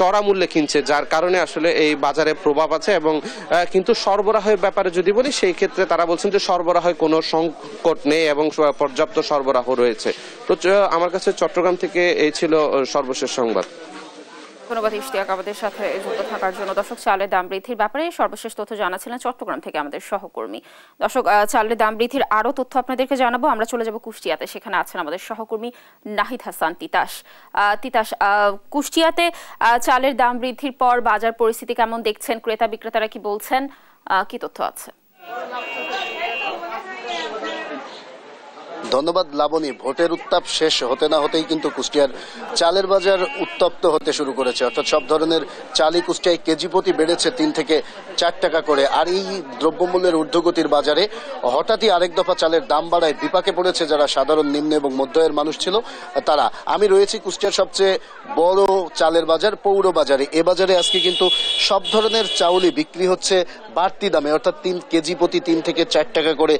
চড়া মূল্যে কিনছে, যার কারণে আসলে এই বাজারে প্রভাব আছে। এবং কিন্তু সরবরাহের ব্যাপারে যদি বলি সেই ক্ষেত্রে তারা বলছেন যে সরবরাহে কোনো সংকট নেই এবং পর্যাপ্ত সরবরাহ রয়েছে। তো আমার কাছে চট্টগ্রাম থেকে এই ছিল সর্বশেষ সংবাদ। ধন্যবাদ ইশতিয়াক আমাদের সাথে যুক্ত থাকার জন্য। দর্শক, চালের দাম বৃদ্ধির ব্যাপারে সর্বশেষ তথ্য জানাচ্ছিলেন চট্টগ্রাম থেকে আমাদের সহকর্মী। দর্শক, চালের দাম বৃদ্ধির আরও তথ্য আপনাদেরকে জানাবো। আমরা চলে যাব কুষ্টিয়াতে, সেখানে আছেন আমাদের সহকর্মী নাহিদ হাসান তিতাস। তিতাস, কুষ্টিয়াতে চালের দাম বৃদ্ধির পর বাজার পরিস্থিতি কেমন দেখছেন, ক্রেতা বিক্রেতারা কি বলছেন, কি তথ্য আছে? ধন্যবাদ লাবণী। ভোটের উত্তাপ শেষ হতে না হতেই কিন্তু কুষ্টিয়ার চালের বাজার উত্তপ্ত হতে শুরু করেছে, অর্থাৎ সব ধরনের চালই কুষ্টিয়ায় কেজি প্রতি বেড়েছে তিন থেকে চার টাকা করে। আর এই দ্রব্যমূল্যের ঊর্ধ্বগতির বাজারে হঠাৎই আরেক দফা চালের দাম বাড়ায় বিপাকে পড়েছে যারা সাধারণ নিম্ন এবং মধ্য আয়ের মানুষ ছিল তারা। আমি রয়েছি কুষ্টিয়ার সবচেয়ে বড় চালের বাজার পৌর বাজারে। এ বাজারে আজকে কিন্তু সব ধরনের চাউলই বিক্রি হচ্ছে বাড়তি দামে, অর্থাৎ তিন কেজি প্রতি তিন থেকে চার টাকা করে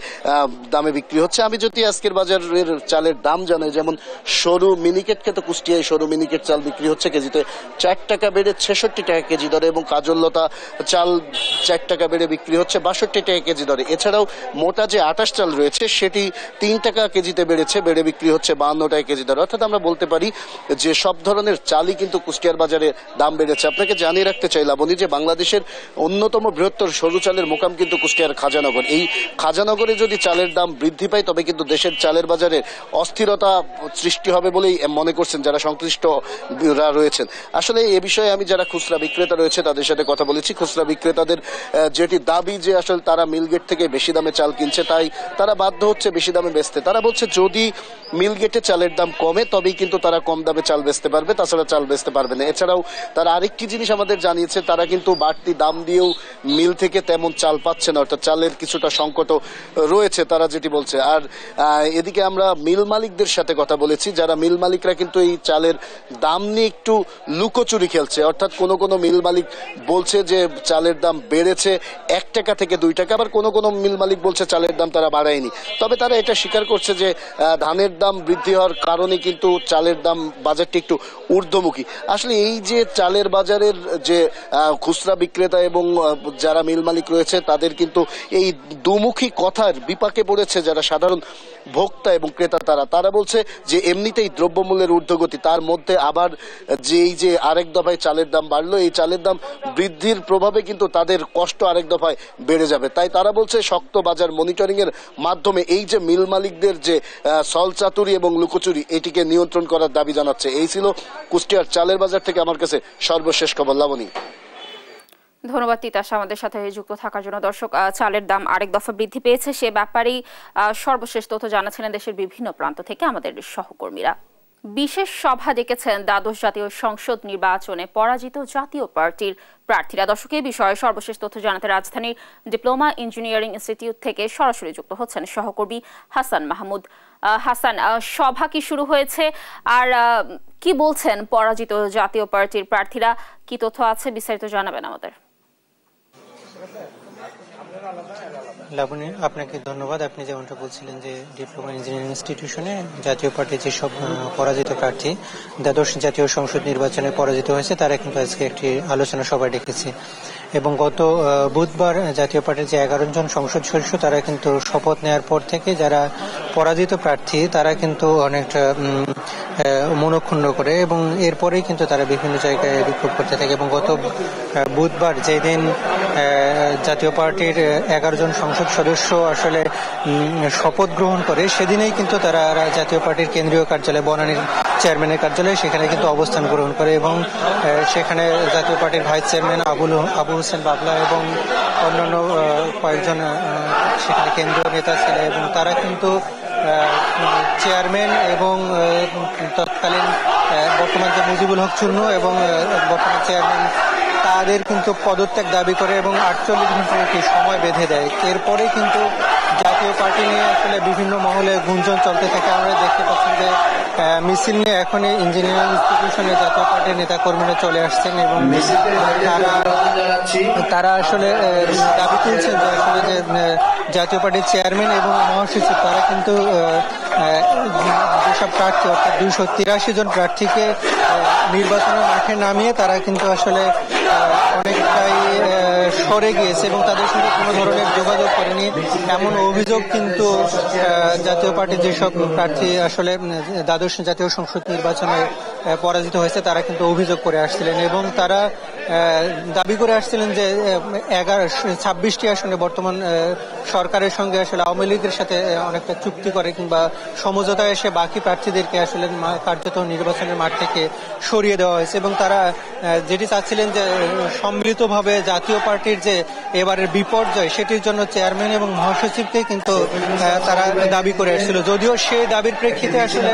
দামে বিক্রি হচ্ছে। আমি যদি আজকের বাজারের চালের দাম জানাই, যেমন সরু মিনিকেট খেতে কুষ্টিয়ায় সরু মিনিকেট চাল বিক্রি হচ্ছে কেজিতে চার টাকা বেড়ে ছেষট্টি টাকা কেজি দরে, এবং কাজললতা চাল চার টাকা বেড়ে বিক্রি হচ্ছে বাষট্টি টাকা কেজি দরে। এছাড়াও মোটা যে আটাশ চাল রয়েছে সেটি তিন টাকা কেজিতে বেড়েছে বেড়ে বিক্রি হচ্ছে বাহান্ন টাকা কেজি দরে। অর্থাৎ আমরা বলতে পারি যে সব ধরনের চালই কিন্তু কুষ্টিয়ার বাজারে দাম বেড়েছে। আপনাকে জানিয়ে রাখতে চাই লাবণী যে বাংলাদেশের অন্যতম বৃহত্তর সরু চালের মোকাম কিন্তু কুষ্টিয়ার খাজানগর। এই খাজানগরে যদি চালের দাম বৃদ্ধি পায় তবে কিন্তু দেশের চালের বাজারে অস্থিরতা সৃষ্টি হবে বলেই মনে করছেন যারা সংশ্লিষ্টরা রয়েছেন। আসলে এ বিষয়ে আমি যারা খুচরা বিক্রেতা রয়েছে তাদের সাথে কথা বলেছি। খুচরা বিক্রেতাদের যেটি দাবি যে আসলে তারা মিলগেট থেকে বেশি দামে চাল কিনছে তাই তারা বাধ্য হচ্ছে বেশি দামে বেচতে। তারা বলছে যদি মিলগেটে চালের দাম কমে তবেই কিন্তু তারা কম দামে চাল বেচতে পারবে, তাছাড়া চাল বেচতে পারবে না। এছাড়াও তারা আরেকটি জিনিস আমাদের জানিয়েছে, তারা কিন্তু বাড়তি দাম দিয়েও মিল থেকে তেমন চাল পাচ্ছে না, অর্থাৎ চালের কিছুটা সংকটও রয়েছে তারা যেটি বলছে। আর এদিকে আমরা মিল মালিকদের সাথে কথা বলেছি, যারা মিল মালিকরা কিন্তু এই চালের দাম নিয়ে একটু লুকোচুরি খেলছে, অর্থাৎ কোনো কোনো মিল মালিক বলছে যে চালের দাম বেড়েছে এক টাকা থেকে দুই টাকা, আবার কোনো কোনো মিল মালিক বলছে চালের দাম তারা বাড়ায়নি। তবে তারা এটা স্বীকার করছে যে ধানের দাম বৃদ্ধি হওয়ার কারণে কিন্তু চালের দাম বাজারটি একটু ঊর্ধ্বমুখী। আসলে এই যে চালের বাজারের যে খুচরা বিক্রেতা এবং যারা মিল মালিক রয়েছে তাদের কিন্তু এই দুমুখী কথার বিপাকে পড়েছে যারা সাধারণ ভোক্তা এবং ক্রেতা তারা। তারা বলছে যে এমনিতেই দ্রব্যমূল্যের ঊর্ধ্বগতি, তার মধ্যে আবার যেই যে আরেক দফায় চালের দাম বাড়লো, এই চালের দাম বৃদ্ধির প্রভাবে কিন্তু তাদের কষ্ট আরেক দফায় বেড়ে যাবে। তাই তারা বলছে শক্ত বাজার মনিটরিংয়ের মাধ্যমে এই যে মিল মালিকদের যে সলচাতুরি এবং লুকোচুরি এটিকে নিয়ন্ত্রণ করার দাবি জানাচ্ছে। এই ছিল কুষ্টিয়ার চালের বাজার থেকে আমার কাছে সর্বশেষ খবর লাবণী। ধন্যবাদ তিতাস আমাদের সাথে যুক্ত থাকার জন্য। দর্শক, চালের দাম আরেক দফা বৃদ্ধি পেয়েছে সে ব্যাপারেই সর্বশেষ তথ্য জানাচ্ছিলেন দেশের বিভিন্ন প্রান্ত থেকে আমাদের সহকর্মীরা। বিশেষ সভা ডেকেছেন দ্বাদশ জাতীয় সংসদ নির্বাচনে পরাজিত জাতীয় পার্টির প্রার্থীরা। দর্শক, এই বিষয়ে সর্বশেষ তথ্য জানাতে রাজধানীর ডিপ্লোমা ইঞ্জিনিয়ারিং ইনস্টিটিউট থেকে সরাসরি যুক্ত হচ্ছেন সহকর্মী হাসান মাহমুদ। হাসান, সভা কি শুরু হয়েছে আর কি বলছেন পরাজিত জাতীয় পার্টির প্রার্থীরা, কি তথ্য আছে বিস্তারিত জানাবেন আমাদের? লাবণী, আপনাকে ধন্যবাদ। আপনি যেমনটা বলছিলেন যে ডিপ্লোমা ইঞ্জিনিয়ারিং ইনস্টিটিউশনে জাতীয় পার্টির যেসব পরাজিত প্রার্থী দ্বাদশ জাতীয় সংসদ নির্বাচনে পরাজিত হয়েছে তারা কিন্তু আজকে একটি আলোচনা সভা ডেকেছে, এবং গত বুধবার জাতীয় পার্টির যে এগারো জন সংসদ সদস্য তারা কিন্তু শপথ নেওয়ার পর থেকে যারা পরাজিত প্রার্থী তারা কিন্তু অনেকটা মনক্ষুণ্ণ করে এবং এরপরেই কিন্তু তারা বিভিন্ন জায়গায় বিক্ষোভ করতে থাকে। এবং গত বুধবার যেদিন জাতীয় পার্টির এগারো জন সংসদ সদস্য আসলে শপথ গ্রহণ করে সেদিনেই কিন্তু তারা জাতীয় পার্টির কেন্দ্রীয় কার্যালয় বনানীর চেয়ারম্যানের কার্যালয়ে সেখানে কিন্তু অবস্থান গ্রহণ করে, এবং সেখানে জাতীয় পার্টির ভাইস চেয়ারম্যান আবুল আবুল হোসেন বাবলা এবং অন্যান্য কয়েকজন সেখানে কেন্দ্রীয় নেতা ছিলেন, এবং তারা কিন্তু চেয়ারম্যান এবং তৎকালীন বর্তমান যে মুজিবুল হক চুন্নু এবং বর্তমান চেয়ারম্যান তাদের কিন্তু পদত্যাগ দাবি করে এবং আটচল্লিশ ঘন্টার একটি সময় বেঁধে দেয়। এরপরে কিন্তু জাতীয় পার্টি নিয়ে আসলে বিভিন্ন মহলে গুঞ্জন চলতে থাকে। আমরা দেখতে পাচ্ছি যে মিছিল নিয়ে এখনই ইঞ্জিনিয়ারিং ইনস্টিটিউশনে জাতীয় পার্টির নেতাকর্মীরা চলে আসছেন এবং তারা আসলে দাবি তুলছেন যে আসলে যে জাতীয় পার্টির চেয়ারম্যান এবং মহাসচিব তারা কিন্তু যেসব প্রার্থী অর্থাৎ দুইশো তিরাশি জন প্রার্থীকে নির্বাচনের মাঠে নামিয়ে তারা কিন্তু আসলে অনেকটাই সরে গিয়েছে এবং তাদের সঙ্গে কোনো ধরনের যোগাযোগ করেনি, এমন অভিযোগ কিন্তু জাতীয় পার্টির যেসব প্রার্থী আসলে দ্বাদশ জাতীয় সংসদ নির্বাচনে পরাজিত হয়েছে তারা কিন্তু অভিযোগ করে আসছিলেন। এবং তারা দাবি করে আসছিলেন যে এগারো ছাব্বিশটি আসনে বর্তমান সরকারের সঙ্গে আসলে আওয়ামী লীগের সাথে অনেকটা চুক্তি করে কিংবা সমঝোতায় এসে বাকি প্রার্থীদেরকে আসলে কার্যত নির্বাচনের মাঠ থেকে সরিয়ে দেওয়া হয়েছে, এবং তারা যেটি চাচ্ছিলেন যে সম্মিলিতভাবে জাতীয় পার্টির যে এবারের বিপর্যয় সেটির জন্য চেয়ারম্যান এবং মহাসচিবকে কিন্তু তারা দাবি করে আসছিল। যদিও সেই দাবির প্রেক্ষিতে আসলে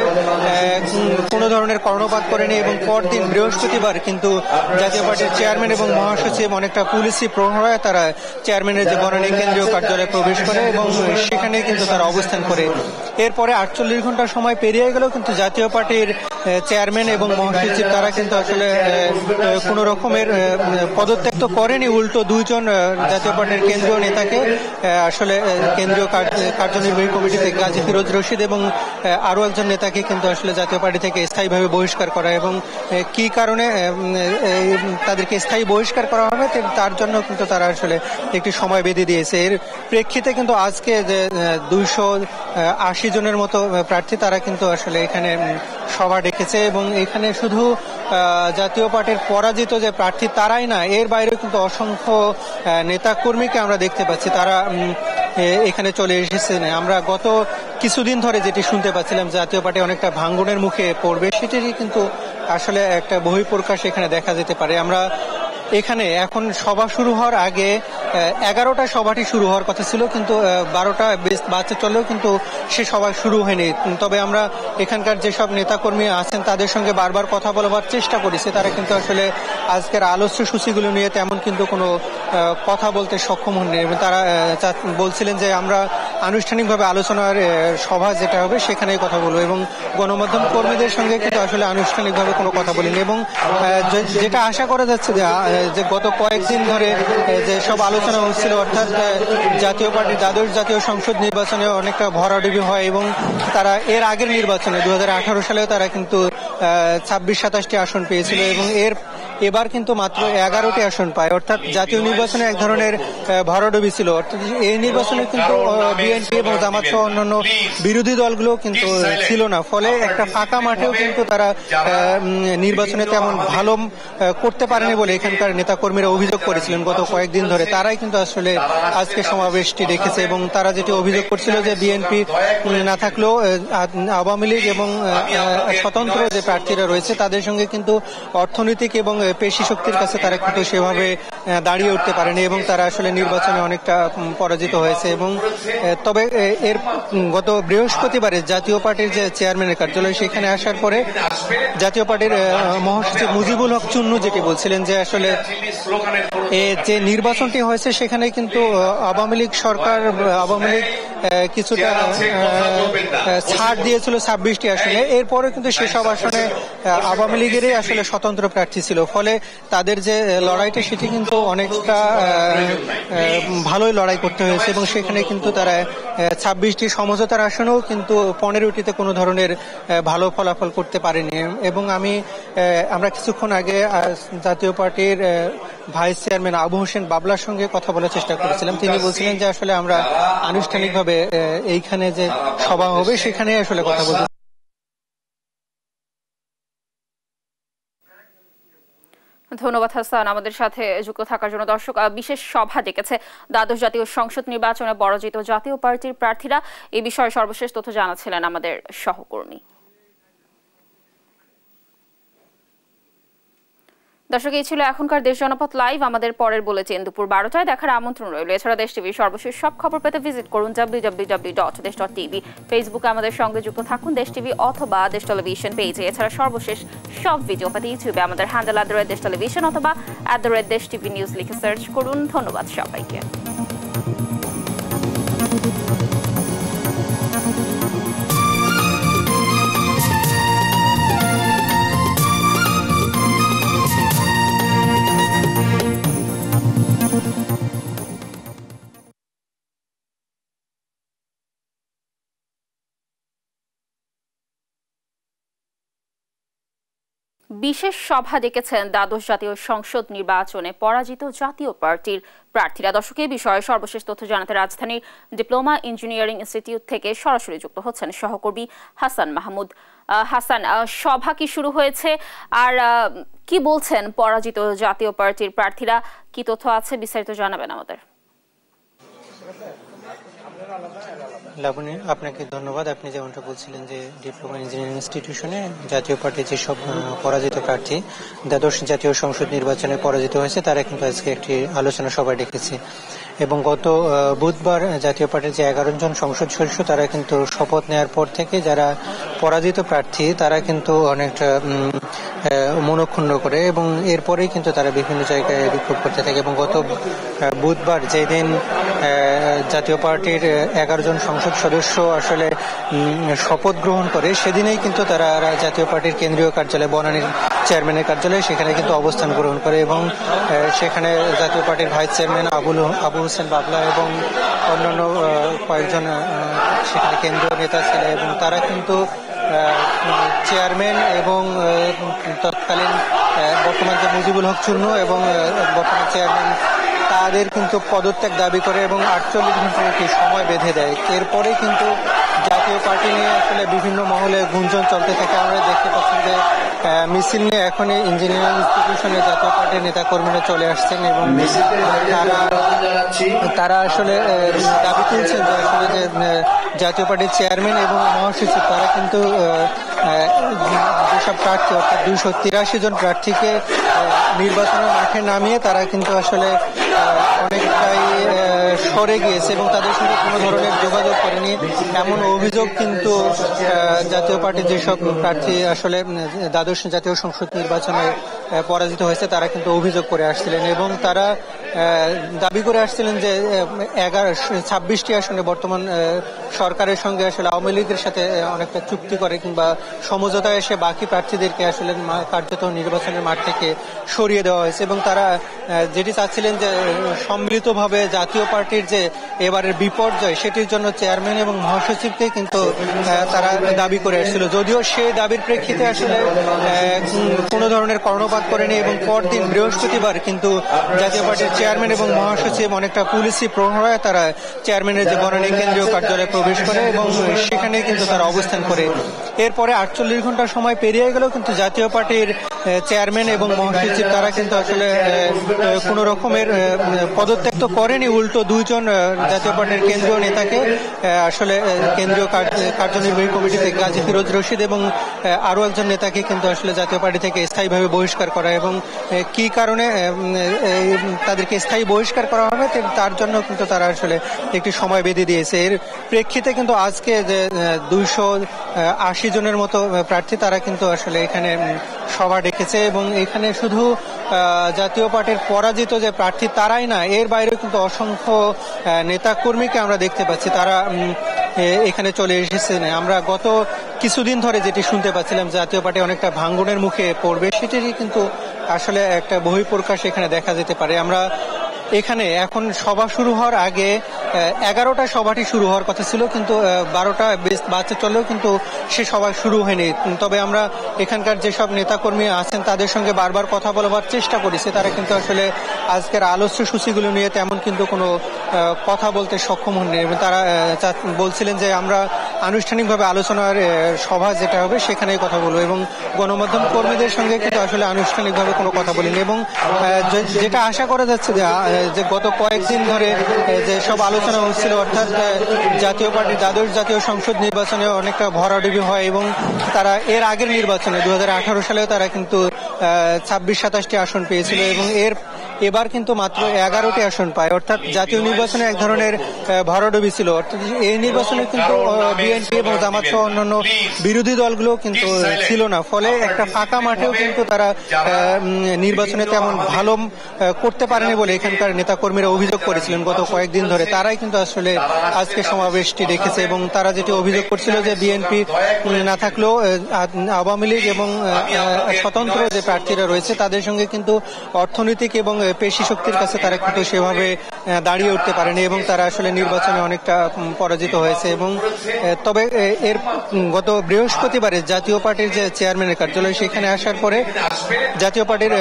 কোনো ধরনের কর্ণপাত করেনি এবং পরদিন বৃহস্পতিবার কিন্তু জাতীয় পার্টির চেয়ারম্যান এবং মহাসচিব অনেকটা পুলিশি প্রহরায় তারা চেয়ারম্যানের যে বনানী কেন্দ্রীয় কার্যালয়ে প্রবেশ করে এবং সেখানে কিন্তু তারা অবস্থান করে। এরপরে আটচল্লিশ ঘন্টা সময় পেরিয়ে গেল কিন্তু জাতীয় পার্টির চেয়ারম্যান এবং মহাসচিব তারা কিন্তু আসলে কোনো রকমের পদত্যাগ তো করেনি, উল্টো দুইজন জাতীয় পার্টির কেন্দ্রীয় নেতাকে আসলে কেন্দ্রীয় কার্যনির্বাহী কমিটিতে গাজী ফিরোজ রশিদ এবং আরও একজন নেতাকে কিন্তু আসলে জাতীয় পার্টি থেকে স্থায়ীভাবে বহিষ্কার করা এবং কি কারণে তাদেরকে স্থায়ী বহিষ্কার করা হবে তার জন্য কিন্তু তারা আসলে একটি সময় বেঁধে দিয়েছে। এর প্রেক্ষিতে কিন্তু আজকে যে দুইশো আশি জনের মতো প্রার্থী তারা কিন্তু আসলে এখানে সভা ডেকেছে এবং এখানে শুধু জাতীয় পার্টির পরাজিত যে প্রার্থী তারাই না, এর বাইরেও কিন্তু অসংখ্য নেতাকর্মীকে আমরা দেখতে পাচ্ছি তারা এখানে চলে এসেছেন। আমরা গত কিছুদিন ধরে যেটি শুনতে পাচ্ছিলাম জাতীয় পার্টি অনেকটা ভাঙ্গনের মুখে পড়বে, সেটিরই কিন্তু আসলে একটা বহিঃপ্রকাশ এখানে দেখা যেতে পারে। আমরা এখানে এখন সভা শুরু হওয়ার আগে এগারোটা সভাটি শুরু হওয়ার কথা ছিল কিন্তু বারোটা বাজতে চলেও কিন্তু সে সভা শুরু হয়নি। তবে আমরা এখানকার যেসব নেতাকর্মী আছেন তাদের সঙ্গে বারবার কথা বলবার চেষ্টা করেছি, তারা কিন্তু আসলে আজকের আলোচ্য সূচিগুলো নিয়ে তেমন কিন্তু কোনো কথা বলতে সক্ষম হননি এবং তারা বলছিলেন যে আমরা আনুষ্ঠানিকভাবে আলোচনার সভা যেটা হবে সেখানেই কথা বলবো এবং গণমাধ্যম কর্মীদের সঙ্গে কিন্তু আসলে আনুষ্ঠানিকভাবে কোনো কথা বলিনি। এবং যেটা আশা করা যাচ্ছে যে যে গত কয়েকদিন ধরে যে সব আলোচনা হচ্ছিল অর্থাৎ জাতীয় পার্টি দ্বাদশ জাতীয় সংসদ নির্বাচনে অনেকটা ভরাডুবি হয় এবং তারা এর আগের নির্বাচনে দু হাজার আঠারো সালেও তারা কিন্তু ছাব্বিশ সাতাশটি আসন পেয়েছিল এবং এর এবার কিন্তু মাত্র এগারোটি আসন পায়, অর্থাৎ জাতীয় নির্বাচনে এক ধরনের ভরাডুবি ছিল। অর্থাৎ এই নির্বাচনে কিন্তু বিএনপি এবং জামাত সহ অন্যান্য বিরোধী দলগুলো কিন্তু ছিল না, ফলে একটা ফাঁকা মাঠেও কিন্তু তারা নির্বাচনে তেমন ভালো করতে পারেনি বলে এখানকার নেতাকর্মীরা অভিযোগ করেছিলেন গত কয়েকদিন ধরে। তারাই কিন্তু আসলে আজকে সমাবেশটি ডেকেছে এবং তারা যেটি অভিযোগ করছিল যে বিএনপি না থাকলেও আওয়ামী লীগ এবং স্বতন্ত্র যে প্রার্থীরা রয়েছে তাদের সঙ্গে কিন্তু অর্থনৈতিক এবং পেশি শক্তির কাছে তারা কিন্তু সেভাবে দাঁড়িয়ে উঠতে পারেনি এবং তারা আসলে নির্বাচনে অনেকটা পরাজিত হয়েছে। এবং তবে এর গত বৃহস্পতিবারে জাতীয় পার্টির যে চেয়ারম্যানের কার্যালয় সেখানে আসার পরে জাতীয় পার্টির মহাসচিব মুজিবুল হক চুন্নু যেটি বলছিলেন যে আসলে যে নির্বাচনটি হয়েছে সেখানে কিন্তু আওয়ামী লীগ সরকার আওয়ামী লীগ কিছুটা ছাড় দিয়েছিল ছাব্বিশটি আসনে, এরপরে কিন্তু সেসব আসনে আওয়ামী লীগেরই আসলে স্বতন্ত্র প্রার্থী ছিল, ফলে তাদের যে লড়াইটা সেটি কিন্তু অনেকটা ভালোই লড়াই করতে হয়েছে এবং সেখানে কিন্তু তারা ছাব্বিশটি সমঝোতার আসনেও কিন্তু পনেরোটিতে কোনো ধরনের ভালো ফলাফল করতে পারেনি। এবং আমি আমরা কিছুক্ষণ আগে জাতীয় পার্টির ভাইস চেয়ারম্যান আবুল হোসেন বাবলার সঙ্গে কথা বলার চেষ্টা করেছিলাম, তিনি বলছিলেন যে আসলে আমরা আনুষ্ঠানিকভাবে এইখানে যে সভা হবে সেখানে আসলে কথা বলবো। ধন্যবাদ হাসান আমাদের সাথে যুক্ত থাকার জন্য। দর্শক, বিশেষ সভা ডেকেছে দ্বাদশ জাতীয় সংসদ নির্বাচনে পরাজিত জাতীয় পার্টির প্রার্থীরা, এই বিষয়ে সর্বশেষ তথ্য জানাচ্ছিলেন আমাদের সহকর্মী। দর্শক, এই ছিল এখনকার দেশ জনপথ লাইভ। আমাদের পরের বুলেটিন দুপুর বারোটায় দেখার আমন্ত্রণ রইল। এছাড়া দেশ টিভির সর্বশেষ সব খবর পেতে ভিজিট করুন W W W dot Desh dot TV. ফেসবুকে আমাদের সঙ্গে যুক্ত থাকুন দেশ টিভি অথবা দেশ টেলিভিশন পেজে। এছাড়া সর্বশেষ সব ভিডিও পেতে ইউটিউবে আমাদের handle at the rate Desh television অথবা at the rate Desh TV news লিখে সার্চ করুন। ধন্যবাদ সবাইকে। বিশেষ সভা ডেকেছেন দ্বাদশ জাতীয় সংসদ নির্বাচনে পরাজিত জাতীয় পার্টির প্রার্থীরা। দর্শক, এই বিষয়ে সর্বশেষ তথ্য জানাতে রাজধানীর ডিপ্লোমা ইঞ্জিনিয়ারিং ইনস্টিটিউট থেকে সরাসরি যুক্ত হচ্ছেন সহকর্মী হাসান মাহমুদ। হাসান, সভা কি শুরু হয়েছে আর কি বলছেন পরাজিত জাতীয় পার্টির প্রার্থীরা, কি তথ্য আছে বিস্তারিত জানাবেন আমাদের। লাবণী আপনাকে ধন্যবাদ। আপনি যেমনটা বলছিলেন যে ডিপ্লোমা ইঞ্জিনিয়ারিং ইনস্টিটিউশনে জাতীয় পার্টির যেসব পরাজিত প্রার্থী দ্বাদশ জাতীয় সংসদ নির্বাচনে পরাজিত হয়েছে তারা কিন্তু আজকে একটি আলোচনা সভায় ডেকেছে এবং গত বুধবার জাতীয় পার্টির যে এগারো জন সংসদ সদস্য তারা কিন্তু শপথ নেওয়ার পর থেকে যারা পরাজিত প্রার্থী তারা কিন্তু অনেকটা মনক্ষুণ্ণ করে এবং এরপরেই কিন্তু তারা বিভিন্ন জায়গায় বিক্ষোভ করতে থাকে এবং গত বুধবার যেদিন জাতীয় পার্টির এগারো জন সংসদ সদস্য আসলে শপথ গ্রহণ করে সেদিনেই কিন্তু তারা জাতীয় পার্টির কেন্দ্রীয় কার্যালয় বনানীর চেয়ারম্যানের কার্যালয়ে সেখানে কিন্তু অবস্থান গ্রহণ করে এবং সেখানে জাতীয় পার্টির ভাইস চেয়ারম্যান আবুল আবুল হোসেন বাবলা এবং অন্যান্য কয়েকজন সেখানে কেন্দ্রীয় নেতা ছিলেন এবং তারা কিন্তু চেয়ারম্যান এবং তৎকালীন বর্তমান যে মুজিবুল হক চুন্নু এবং বর্তমান চেয়ারম্যান তাদের কিন্তু পদত্যাগ দাবি করে এবং আটচল্লিশ ঘন্টার একটি সময় বেঁধে দেয়। এরপরে কিন্তু জাতীয় পার্টি নিয়ে আসলে বিভিন্ন মহলে গুঞ্জন চলতে থাকে। আমরা দেখতে পাচ্ছি যে মিছিল নিয়ে এখনই ইঞ্জিনিয়ারিং ইনস্টিটিউশনে জাতীয় পার্টির নেতাকর্মীরা চলে আসছেন এবং তারা আসলে দাবি তুলছেন যে আসলে যে জাতীয় পার্টির চেয়ারম্যান এবং মহাসচিব তারা কিন্তু যেসব প্রার্থী অর্থাৎ দুইশো তিরাশি জন প্রার্থীকে নির্বাচনের মাঠে নামিয়ে তারা কিন্তু আসলে অনেকটাই সরে গিয়েছে এবং তাদের সঙ্গে কোনো ধরনের যোগাযোগ করেনি এমন অভিযোগ কিন্তু জাতীয় পার্টির যেসব প্রার্থী আসলে দ্বাদশ জাতীয় সংসদ নির্বাচনে পরাজিত হয়েছে তারা কিন্তু অভিযোগ করে আসছিলেন এবং তারা দাবি করে আসছিলেন যে এগারো ছাব্বিশটি আসনে বর্তমান সরকারের সঙ্গে আসলে আওয়ামী লীগের সাথে অনেকটা চুক্তি করে কিংবা সমঝোতায় এসে বাকি প্রার্থীদেরকে আসলে কার্যত নির্বাচনের মাঠ থেকে সরিয়ে দেওয়া হয়েছে এবং তারা যেটি চাচ্ছিলেন যে সম্মিলিতভাবে জাতীয় পার্টির যে এবারের বিপর্যয় সেটির জন্য চেয়ারম্যান এবং মহাসচিবকে কিন্তু তারা দাবি করে আসছিল। যদিও সেই দাবির প্রেক্ষিতে আসলে কোনো ধরনের কর্ণপাত করেনি এবং পরদিন বৃহস্পতিবার কিন্তু জাতীয় পার্টির চেয়ারম্যান এবং মহাসচিব অনেকটা পুলিশি প্রহরায় তারা চেয়ারম্যানের যে বনানী কেন্দ্রীয় কার্যালয়ে প্রবেশ করে এবং সেখানে কিন্তু তারা অবস্থান করে। এরপরে আটচল্লিশ ঘন্টা সময় পেরিয়ে গেলেও কিন্তু জাতীয় পার্টির চেয়ারম্যান এবং মহাসচিব তারা কিন্তু আসলে কোনো রকমের পদত্যাগ তো করেনি, উল্টো দুইজন জাতীয় পার্টির কেন্দ্রীয় নেতাকে আসলে কেন্দ্রীয় কার্যনির্বাহী কমিটিতে গাজী ফিরোজ রশিদ এবং আরও একজন নেতাকে কিন্তু আসলে জাতীয় পার্টি থেকে স্থায়ীভাবে বহিষ্কার করা এবং কি কারণে তাদেরকে স্থায়ী বহিষ্কার করা হবে তার জন্য কিন্তু তারা আসলে একটি সময় বেঁধে দিয়েছে। এর প্রেক্ষিতে কিন্তু আজকে যে দুইশো আশি জনের মতো প্রার্থী তারা কিন্তু আসলে এখানে সভা ডেকেছে এবং এখানে শুধু জাতীয় পার্টির পরাজিত যে প্রার্থী তারাই না, এর বাইরেও কিন্তু অসংখ্য নেতাকর্মীকে আমরা দেখতে পাচ্ছি তারা এখানে চলে এসেছেন। আমরা গত কিছুদিন ধরে যেটি শুনতে পাচ্ছিলাম জাতীয় পার্টি অনেকটা ভাঙ্গনের মুখে পড়বে সেটিরই কিন্তু আসলে একটা বহিঃপ্রকাশ এখানে দেখা যেতে পারে। আমরা এখানে এখন সভা শুরু হওয়ার আগে এগারোটা সভাটি শুরু হওয়ার কথা ছিল কিন্তু বারোটা বাজতে চলেও কিন্তু সে সভা শুরু হয়নি। তবে আমরা এখানকার যেসব নেতাকর্মী আছেন তাদের সঙ্গে বারবার কথা বলবার চেষ্টা করেছি, তারা কিন্তু আসলে আজকের আলোচ্য সূচিগুলো নিয়ে তেমন কিন্তু কোনো কথা বলতে সক্ষম হননি এবং তারা বলছিলেন যে আমরা আনুষ্ঠানিকভাবে আলোচনার সভা যেটা হবে সেখানেই কথা বলবো এবং গণমাধ্যম কর্মীদের সঙ্গে কিন্তু আসলে আনুষ্ঠানিকভাবে কোনো কথা বলিনি এবং যেটা আশা করা যাচ্ছে যে যে গত কয়েকদিন ধরে যেসব আলোচনা হচ্ছিল অর্থাৎ জাতীয় পার্টি দ্বাদশ জাতীয় সংসদ নির্বাচনে অনেকটা ভরাডুবি হয় এবং তারা এর আগের নির্বাচনে দু হাজার আঠারো সালেও তারা কিন্তু ছাব্বিশ সাতাশটি আসন পেয়েছিল এবং এর এবার কিন্তু মাত্র এগারোটি আসন পায়, অর্থাৎ জাতীয় নির্বাচনে এক ধরনের ভরাডুবি ছিল। অর্থাৎ এই নির্বাচনে কিন্তু বিএনপি এবং জামাত সহ অন্যান্য বিরোধী দলগুলো কিন্তু ছিল না, ফলে একটা ফাঁকা মাঠেও কিন্তু তারা নির্বাচনে তেমন ভালো করতে পারেনি বলে এখানকার নেতাকর্মীরা অভিযোগ করেছিলেন গত কয়েকদিন ধরে। তারাই কিন্তু আসলে আজকে সমাবেশটি ডেকেছে এবং তারা যেটি অভিযোগ করছিল যে বিএনপি না থাকলেও আওয়ামী লীগ এবং স্বতন্ত্র যে প্রার্থীরা রয়েছে তাদের সঙ্গে কিন্তু অর্থনৈতিক এবং পেশি শক্তির কাছে তারা কিন্তু সেভাবে দাঁড়িয়ে উঠতে পারেনি এবং তারা আসলে নির্বাচনে অনেকটা পরাজিত হয়েছে। এবং তবে এর গত বৃহস্পতিবারে জাতীয় পার্টির যে চেয়ারম্যানের কার্যালয় সেখানে আসার পরে জাতীয় পার্টির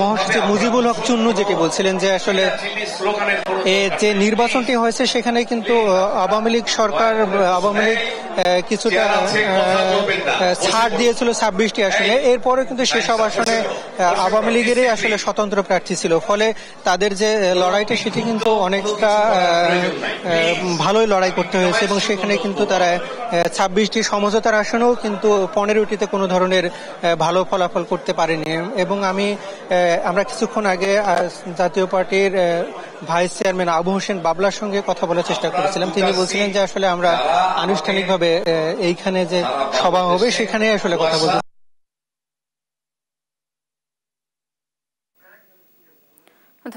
মহাসচিব মুজিবুল হক চুন্নু যেটি বলছিলেন যে আসলে যে নির্বাচনটি হয়েছে সেখানে কিন্তু আওয়ামী লীগ সরকার আওয়ামী লীগ কিছুটা ছাড় দিয়েছিল ছাব্বিশটি আসনে, এরপরে কিন্তু সেসব আসনে আওয়ামী লীগেরই আসলে স্বতন্ত্র প্রার্থী ছিল, ফলে তাদের যে লড়াইটা সেটি কিন্তু অনেকটা ভালোই লড়াই করতে হয়েছে এবং সেখানে কিন্তু তারা ছাব্বিশটি সমঝোতার আসনেও কিন্তু পনেরোটিতে কোনো ধরনের ভালো ফলাফল করতে পারেনি। এবং আমি আমরা কিছুক্ষণ আগে জাতীয় পার্টির ভাইস চেয়ারম্যান আবুল হোসেন বাবলার সঙ্গে কথা বলার চেষ্টা করেছিলাম। তিনি বলছিলেন যে আসলে আমরা আনুষ্ঠানিকভাবে এইখানে যে সভা হবে সেখানে আসলে কথা বলতে।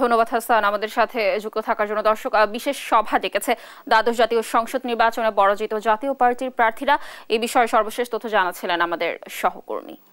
ধন্যবাদ হাসান আমাদের সাথে যুক্ত থাকার জন্য। দর্শক, বিশেষ সভা ডেকেছে দ্বাদশ জাতীয় সংসদ নির্বাচনে পরাজিত জাতীয় পার্টির প্রার্থীরা। এই বিষয়ে সর্বশেষ তথ্য জানাচ্ছিলেন আমাদের সহকর্মী।